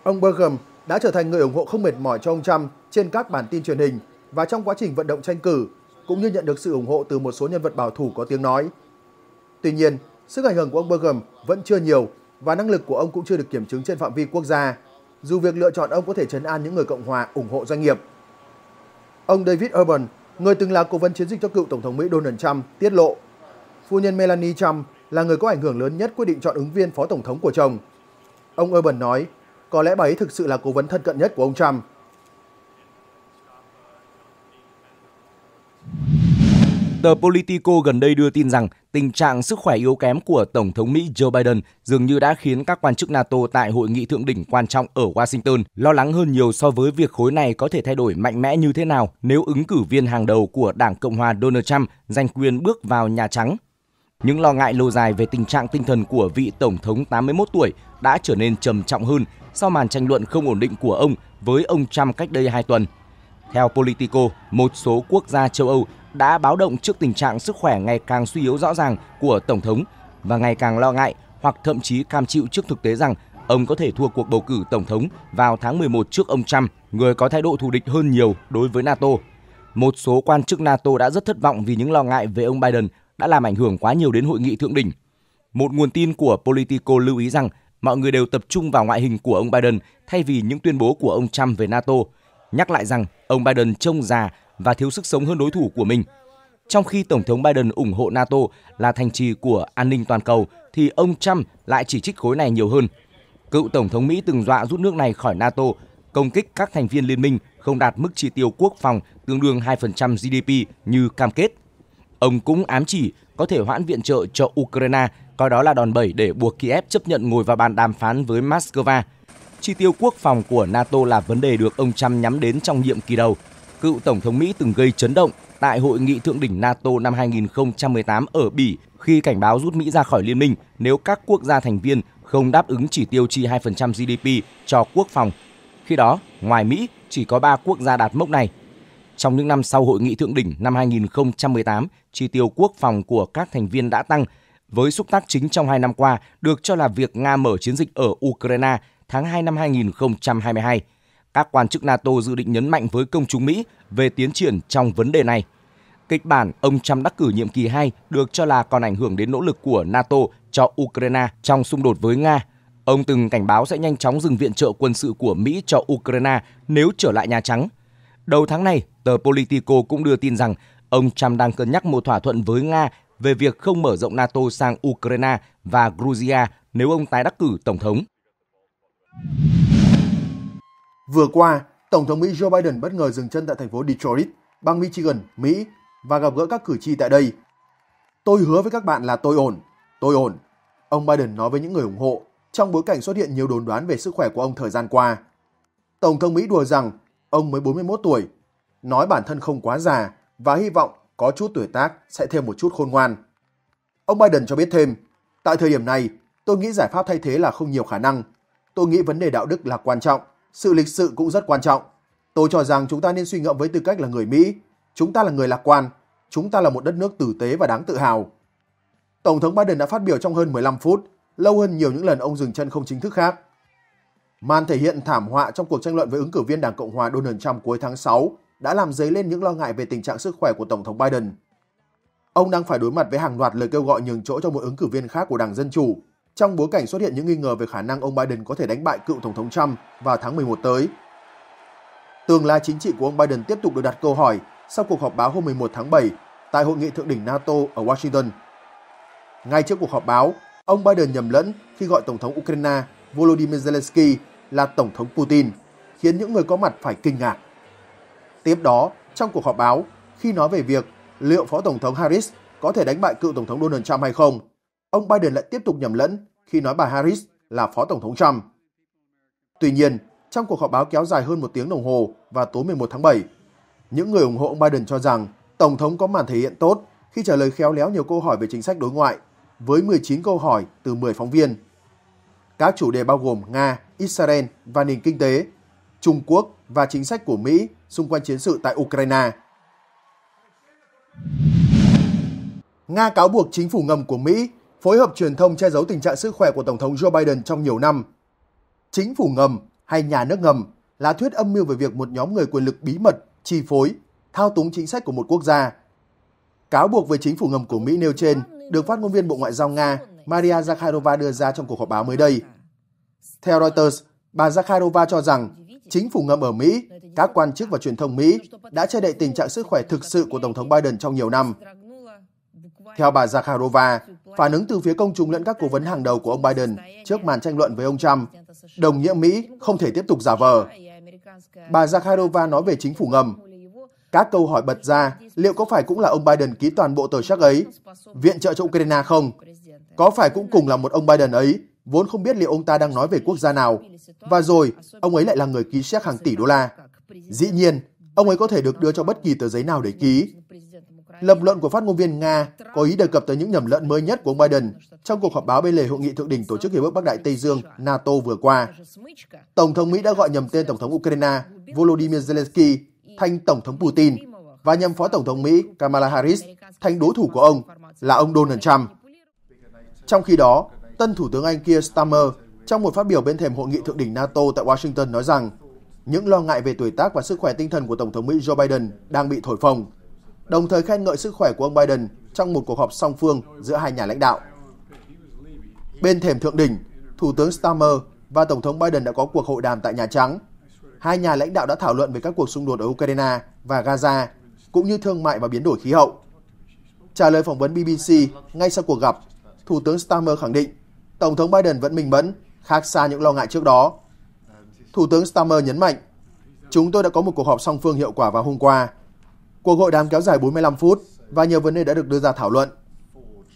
Ông Burgum đã trở thành người ủng hộ không mệt mỏi cho ông Trump trên các bản tin truyền hình và trong quá trình vận động tranh cử, cũng như nhận được sự ủng hộ từ một số nhân vật bảo thủ có tiếng nói. Tuy nhiên, sức ảnh hưởng của ông Burgum vẫn chưa nhiều và năng lực của ông cũng chưa được kiểm chứng trên phạm vi quốc gia, dù việc lựa chọn ông có thể trấn an những người Cộng hòa ủng hộ doanh nghiệp. Ông David Urban, người từng là cố vấn chiến dịch cho cựu Tổng thống Mỹ Donald Trump, tiết lộ, phu nhân Melania Trump là người có ảnh hưởng lớn nhất quyết định chọn ứng viên phó tổng thống của chồng. Ông Urban nói, có lẽ bà ấy thực sự là cố vấn thân cận nhất của ông Trump. Tờ Politico gần đây đưa tin rằng tình trạng sức khỏe yếu kém của Tổng thống Mỹ Joe Biden dường như đã khiến các quan chức NATO tại hội nghị thượng đỉnh quan trọng ở Washington lo lắng hơn nhiều so với việc khối này có thể thay đổi mạnh mẽ như thế nào nếu ứng cử viên hàng đầu của Đảng Cộng hòa Donald Trump giành quyền bước vào Nhà Trắng. Những lo ngại lâu dài về tình trạng tinh thần của vị Tổng thống tám mươi mốt tuổi đã trở nên trầm trọng hơn sau màn tranh luận không ổn định của ông với ông Trump cách đây hai tuần. Theo Politico, một số quốc gia châu Âu đã báo động trước tình trạng sức khỏe ngày càng suy yếu rõ ràng của Tổng thống và ngày càng lo ngại hoặc thậm chí cam chịu trước thực tế rằng ông có thể thua cuộc bầu cử Tổng thống vào tháng mười một trước ông Trump, người có thái độ thù địch hơn nhiều đối với NATO. Một số quan chức NATO đã rất thất vọng vì những lo ngại về ông Biden đã làm ảnh hưởng quá nhiều đến hội nghị thượng đỉnh. Một nguồn tin của Politico lưu ý rằng mọi người đều tập trung vào ngoại hình của ông Biden thay vì những tuyên bố của ông Trump về NATO, nhắc lại rằng ông Biden trông già và thiếu sức sống hơn đối thủ của mình. Trong khi Tổng thống Biden ủng hộ NATO là thành trì của an ninh toàn cầu, thì ông Trump lại chỉ trích khối này nhiều hơn. Cựu Tổng thống Mỹ từng dọa rút nước này khỏi NATO, công kích các thành viên liên minh không đạt mức chi tiêu quốc phòng tương đương hai phần trăm giê đê pê như cam kết. Ông cũng ám chỉ có thể hoãn viện trợ cho Ukraine, coi đó là đòn bẩy để buộc Kiev chấp nhận ngồi vào bàn đàm phán với Moscow. Chi tiêu quốc phòng của NATO là vấn đề được ông Trump nhắm đến trong nhiệm kỳ đầu. Cựu Tổng thống Mỹ từng gây chấn động tại hội nghị thượng đỉnh NATO năm hai nghìn không trăm mười tám ở Bỉ khi cảnh báo rút Mỹ ra khỏi liên minh nếu các quốc gia thành viên không đáp ứng chỉ tiêu chi hai phần trăm giê đê pê cho quốc phòng. Khi đó, ngoài Mỹ, chỉ có ba quốc gia đạt mốc này. Trong những năm sau hội nghị thượng đỉnh năm hai nghìn không trăm mười tám, chi tiêu quốc phòng của các thành viên đã tăng, với xúc tác chính trong hai năm qua được cho là việc Nga mở chiến dịch ở Ukraine tháng hai năm hai nghìn không trăm hai mươi hai. Các quan chức NATO dự định nhấn mạnh với công chúng Mỹ về tiến triển trong vấn đề này. Kịch bản ông Trump đắc cử nhiệm kỳ hai được cho là còn ảnh hưởng đến nỗ lực của NATO cho Ukraine trong xung đột với Nga. Ông từng cảnh báo sẽ nhanh chóng dừng viện trợ quân sự của Mỹ cho Ukraine nếu trở lại Nhà Trắng. Đầu tháng này, tờ Politico cũng đưa tin rằng ông Trump đang cân nhắc một thỏa thuận với Nga về việc không mở rộng NATO sang Ukraine và Georgia nếu ông tái đắc cử Tổng thống. Vừa qua, Tổng thống Mỹ Joe Biden bất ngờ dừng chân tại thành phố Detroit, bang Michigan, Mỹ và gặp gỡ các cử tri tại đây. "Tôi hứa với các bạn là tôi ổn, tôi ổn," ông Biden nói với những người ủng hộ trong bối cảnh xuất hiện nhiều đồn đoán về sức khỏe của ông thời gian qua. Tổng thống Mỹ đùa rằng ông mới bốn mươi mốt tuổi, nói bản thân không quá già và hy vọng có chút tuổi tác sẽ thêm một chút khôn ngoan. Ông Biden cho biết thêm, "Tại thời điểm này, tôi nghĩ giải pháp thay thế là không nhiều khả năng. Tôi nghĩ vấn đề đạo đức là quan trọng. Sự lịch sự cũng rất quan trọng. Tôi cho rằng chúng ta nên suy ngẫm với tư cách là người Mỹ. Chúng ta là người lạc quan. Chúng ta là một đất nước tử tế và đáng tự hào." Tổng thống Biden đã phát biểu trong hơn mười lăm phút, lâu hơn nhiều những lần ông dừng chân không chính thức khác. Màn thể hiện thảm họa trong cuộc tranh luận với ứng cử viên Đảng Cộng hòa Donald Trump cuối tháng sáu đã làm dấy lên những lo ngại về tình trạng sức khỏe của Tổng thống Biden. Ông đang phải đối mặt với hàng loạt lời kêu gọi nhường chỗ cho một ứng cử viên khác của Đảng Dân Chủ, trong bối cảnh xuất hiện những nghi ngờ về khả năng ông Biden có thể đánh bại cựu Tổng thống Trump vào tháng mười một tới. Tương lai chính trị của ông Biden tiếp tục được đặt câu hỏi sau cuộc họp báo hôm mười một tháng bảy tại Hội nghị Thượng đỉnh NATO ở Washington. Ngay trước cuộc họp báo, ông Biden nhầm lẫn khi gọi Tổng thống Ukraine Volodymyr Zelensky là Tổng thống Putin, khiến những người có mặt phải kinh ngạc. Tiếp đó, trong cuộc họp báo, khi nói về việc liệu Phó Tổng thống Harris có thể đánh bại cựu Tổng thống Donald Trump hay không, ông Biden lại tiếp tục nhầm lẫn khi nói bà Harris là Phó Tổng thống Trump. Tuy nhiên, trong cuộc họp báo kéo dài hơn một tiếng đồng hồ vào tối mười một tháng bảy, những người ủng hộ ông Biden cho rằng Tổng thống có màn thể hiện tốt khi trả lời khéo léo nhiều câu hỏi về chính sách đối ngoại, với mười chín câu hỏi từ mười phóng viên. Các chủ đề bao gồm Nga, Israel và nền kinh tế, Trung Quốc và chính sách của Mỹ xung quanh chiến sự tại Ukraine. Nga cáo buộc chính phủ ngầm của Mỹ phối hợp truyền thông che giấu tình trạng sức khỏe của Tổng thống Joe Biden trong nhiều năm. Chính phủ ngầm hay nhà nước ngầm là thuyết âm mưu về việc một nhóm người quyền lực bí mật, chi phối, thao túng chính sách của một quốc gia. Cáo buộc về chính phủ ngầm của Mỹ nêu trên được phát ngôn viên Bộ Ngoại giao Nga Maria Zakharova đưa ra trong cuộc họp báo mới đây. Theo Reuters, bà Zakharova cho rằng chính phủ ngầm ở Mỹ, các quan chức và truyền thông Mỹ đã che đậy tình trạng sức khỏe thực sự của Tổng thống Biden trong nhiều năm. Theo bà Zakharova, phản ứng từ phía công chúng lẫn các cố vấn hàng đầu của ông Biden trước màn tranh luận với ông Trump, đồng nghĩa Mỹ không thể tiếp tục giả vờ. Bà Zakharova nói về chính phủ ngầm. Các câu hỏi bật ra liệu có phải cũng là ông Biden ký toàn bộ tờ séc ấy, viện trợ cho Ukraine không? Có phải cũng cùng là một ông Biden ấy, vốn không biết liệu ông ta đang nói về quốc gia nào? Và rồi, ông ấy lại là người ký séc hàng tỷ đô la. Dĩ nhiên, ông ấy có thể được đưa cho bất kỳ tờ giấy nào để ký. Lập luận của phát ngôn viên Nga có ý đề cập tới những nhầm lẫn mới nhất của ông Biden trong cuộc họp báo bên lề hội nghị thượng đỉnh Tổ chức Hiệp ước Bắc Đại Tây Dương NATO vừa qua. Tổng thống Mỹ đã gọi nhầm tên Tổng thống Ukraine Volodymyr Zelensky thành Tổng thống Putin và nhầm Phó Tổng thống Mỹ Kamala Harris thành đối thủ của ông là ông Donald Trump. Trong khi đó, tân Thủ tướng Anh Keir Starmer trong một phát biểu bên thềm hội nghị thượng đỉnh NATO tại Washington nói rằng những lo ngại về tuổi tác và sức khỏe tinh thần của Tổng thống Mỹ Joe Biden đang bị thổi phồng, đồng thời khen ngợi sức khỏe của ông Biden trong một cuộc họp song phương giữa hai nhà lãnh đạo. Bên thềm thượng đỉnh, Thủ tướng Starmer và Tổng thống Biden đã có cuộc hội đàm tại Nhà Trắng. Hai nhà lãnh đạo đã thảo luận về các cuộc xung đột ở Ukraine và Gaza, cũng như thương mại và biến đổi khí hậu. Trả lời phỏng vấn bê bê xê ngay sau cuộc gặp, Thủ tướng Starmer khẳng định Tổng thống Biden vẫn minh mẫn, khác xa những lo ngại trước đó. Thủ tướng Starmer nhấn mạnh, chúng tôi đã có một cuộc họp song phương hiệu quả vào hôm qua. Cuộc hội đàm kéo dài bốn mươi lăm phút và nhiều vấn đề đã được đưa ra thảo luận.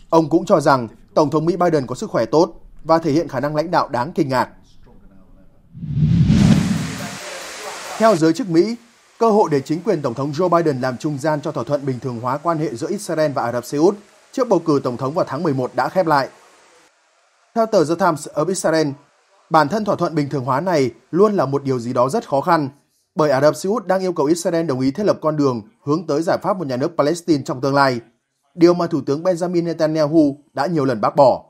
Ông cũng cho rằng Tổng thống Mỹ Biden có sức khỏe tốt và thể hiện khả năng lãnh đạo đáng kinh ngạc. Theo giới chức Mỹ, cơ hội để chính quyền Tổng thống Joe Biden làm trung gian cho thỏa thuận bình thường hóa quan hệ giữa Israel và Ả Rập Xê Út trước bầu cử Tổng thống vào tháng mười một đã khép lại. Theo tờ The Times ở Israel, bản thân thỏa thuận bình thường hóa này luôn là một điều gì đó rất khó khăn, bởi Ả Rập Xê Út đang yêu cầu Israel đồng ý thiết lập con đường hướng tới giải pháp một nhà nước Palestine trong tương lai, điều mà Thủ tướng Benjamin Netanyahu đã nhiều lần bác bỏ.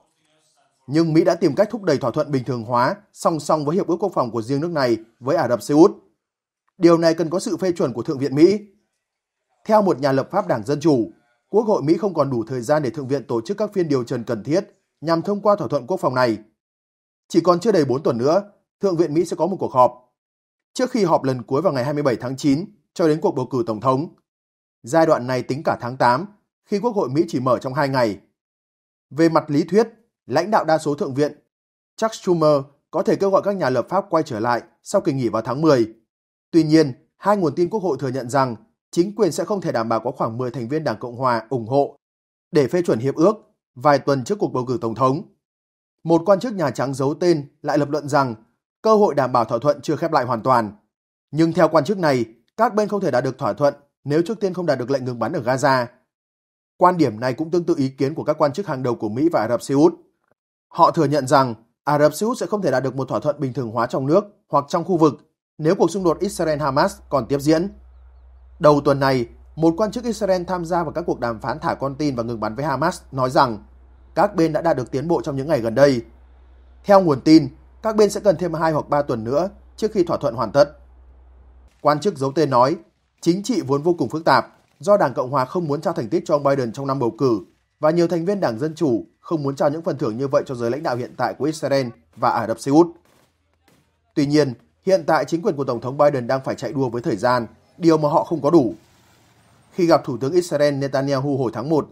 Nhưng Mỹ đã tìm cách thúc đẩy thỏa thuận bình thường hóa song song với Hiệp ước Quốc phòng của riêng nước này với Ả Rập Xê Út. Điều này cần có sự phê chuẩn của Thượng viện Mỹ. Theo một nhà lập pháp đảng Dân Chủ, Quốc hội Mỹ không còn đủ thời gian để Thượng viện tổ chức các phiên điều trần cần thiết nhằm thông qua thỏa thuận quốc phòng này. Chỉ còn chưa đầy bốn tuần nữa, Thượng viện Mỹ sẽ có một cuộc họp, trước khi họp lần cuối vào ngày hai mươi bảy tháng chín cho đến cuộc bầu cử Tổng thống. Giai đoạn này tính cả tháng tám, khi Quốc hội Mỹ chỉ mở trong hai ngày. Về mặt lý thuyết, lãnh đạo đa số Thượng viện, Chuck Schumer có thể kêu gọi các nhà lập pháp quay trở lại sau kỳ nghỉ vào tháng mười. Tuy nhiên, hai nguồn tin Quốc hội thừa nhận rằng chính quyền sẽ không thể đảm bảo có khoảng mười thành viên Đảng Cộng Hòa ủng hộ để phê chuẩn hiệp ước vài tuần trước cuộc bầu cử Tổng thống. Một quan chức Nhà Trắng giấu tên lại lập luận rằng cơ hội đảm bảo thỏa thuận chưa khép lại hoàn toàn. Nhưng theo quan chức này, các bên không thể đạt được thỏa thuận nếu trước tiên không đạt được lệnh ngừng bắn ở Gaza. Quan điểm này cũng tương tự ý kiến của các quan chức hàng đầu của Mỹ và Ả Rập Xê Út. Họ thừa nhận rằng Ả Rập Xê Út sẽ không thể đạt được một thỏa thuận bình thường hóa trong nước hoặc trong khu vực nếu cuộc xung đột Israel-Hamas còn tiếp diễn. Đầu tuần này, một quan chức Israel tham gia vào các cuộc đàm phán thả con tin và ngừng bắn với Hamas nói rằng các bên đã đạt được tiến bộ trong những ngày gần đây. Theo nguồn tin, các bên sẽ cần thêm hai hoặc ba tuần nữa trước khi thỏa thuận hoàn tất. Quan chức giấu tên nói, chính trị vốn vô cùng phức tạp do Đảng Cộng Hòa không muốn trao thành tích cho ông Biden trong năm bầu cử và nhiều thành viên Đảng Dân Chủ không muốn trao những phần thưởng như vậy cho giới lãnh đạo hiện tại của Israel và Ả Rập Xê Út. Tuy nhiên, hiện tại chính quyền của Tổng thống Biden đang phải chạy đua với thời gian, điều mà họ không có đủ. Khi gặp Thủ tướng Israel Netanyahu hồi tháng một,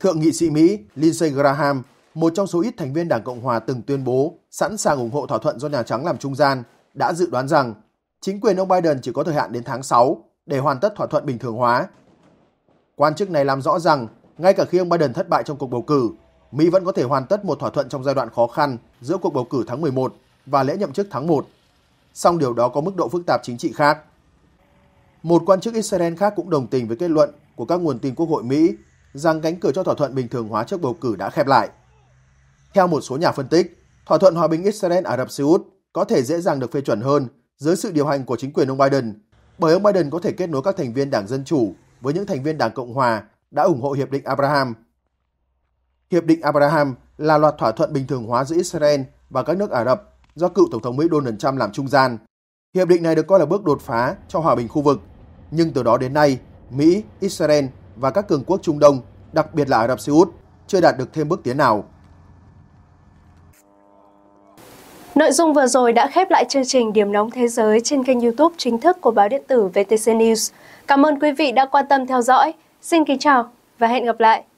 Thượng nghị sĩ Mỹ Lindsey Graham, một trong số ít thành viên Đảng Cộng Hòa từng tuyên bố sẵn sàng ủng hộ thỏa thuận do Nhà Trắng làm trung gian, đã dự đoán rằng chính quyền ông Biden chỉ có thời hạn đến tháng sáu để hoàn tất thỏa thuận bình thường hóa. Quan chức này làm rõ rằng, ngay cả khi ông Biden thất bại trong cuộc bầu cử, Mỹ vẫn có thể hoàn tất một thỏa thuận trong giai đoạn khó khăn giữa cuộc bầu cử tháng mười một và lễ nhậm chức tháng một. Song điều đó có mức độ phức tạp chính trị khác. Một quan chức Israel khác cũng đồng tình với kết luận của các nguồn tin Quốc hội Mỹ rằng cánh cửa cho thỏa thuận bình thường hóa trước bầu cử đã khép lại. Theo một số nhà phân tích, thỏa thuận hòa bình Israel-Ả Rập Xê Út có thể dễ dàng được phê chuẩn hơn dưới sự điều hành của chính quyền ông Biden, bởi ông Biden có thể kết nối các thành viên Đảng Dân Chủ với những thành viên Đảng Cộng Hòa đã ủng hộ Hiệp định Abraham. Hiệp định Abraham là loạt thỏa thuận bình thường hóa giữa Israel và các nước Ả Rập do cựu Tổng thống Mỹ Donald Trump làm trung gian. Hiệp định này được coi là bước đột phá cho hòa bình khu vực, nhưng từ đó đến nay, Mỹ, Israel và các cường quốc Trung Đông, đặc biệt là Ả Rập Xê Út, chưa đạt được thêm bước tiến nào. Nội dung vừa rồi đã khép lại chương trình Điểm nóng thế giới trên kênh YouTube chính thức của báo điện tử vê tê xê News. Cảm ơn quý vị đã quan tâm theo dõi. Xin kính chào và hẹn gặp lại!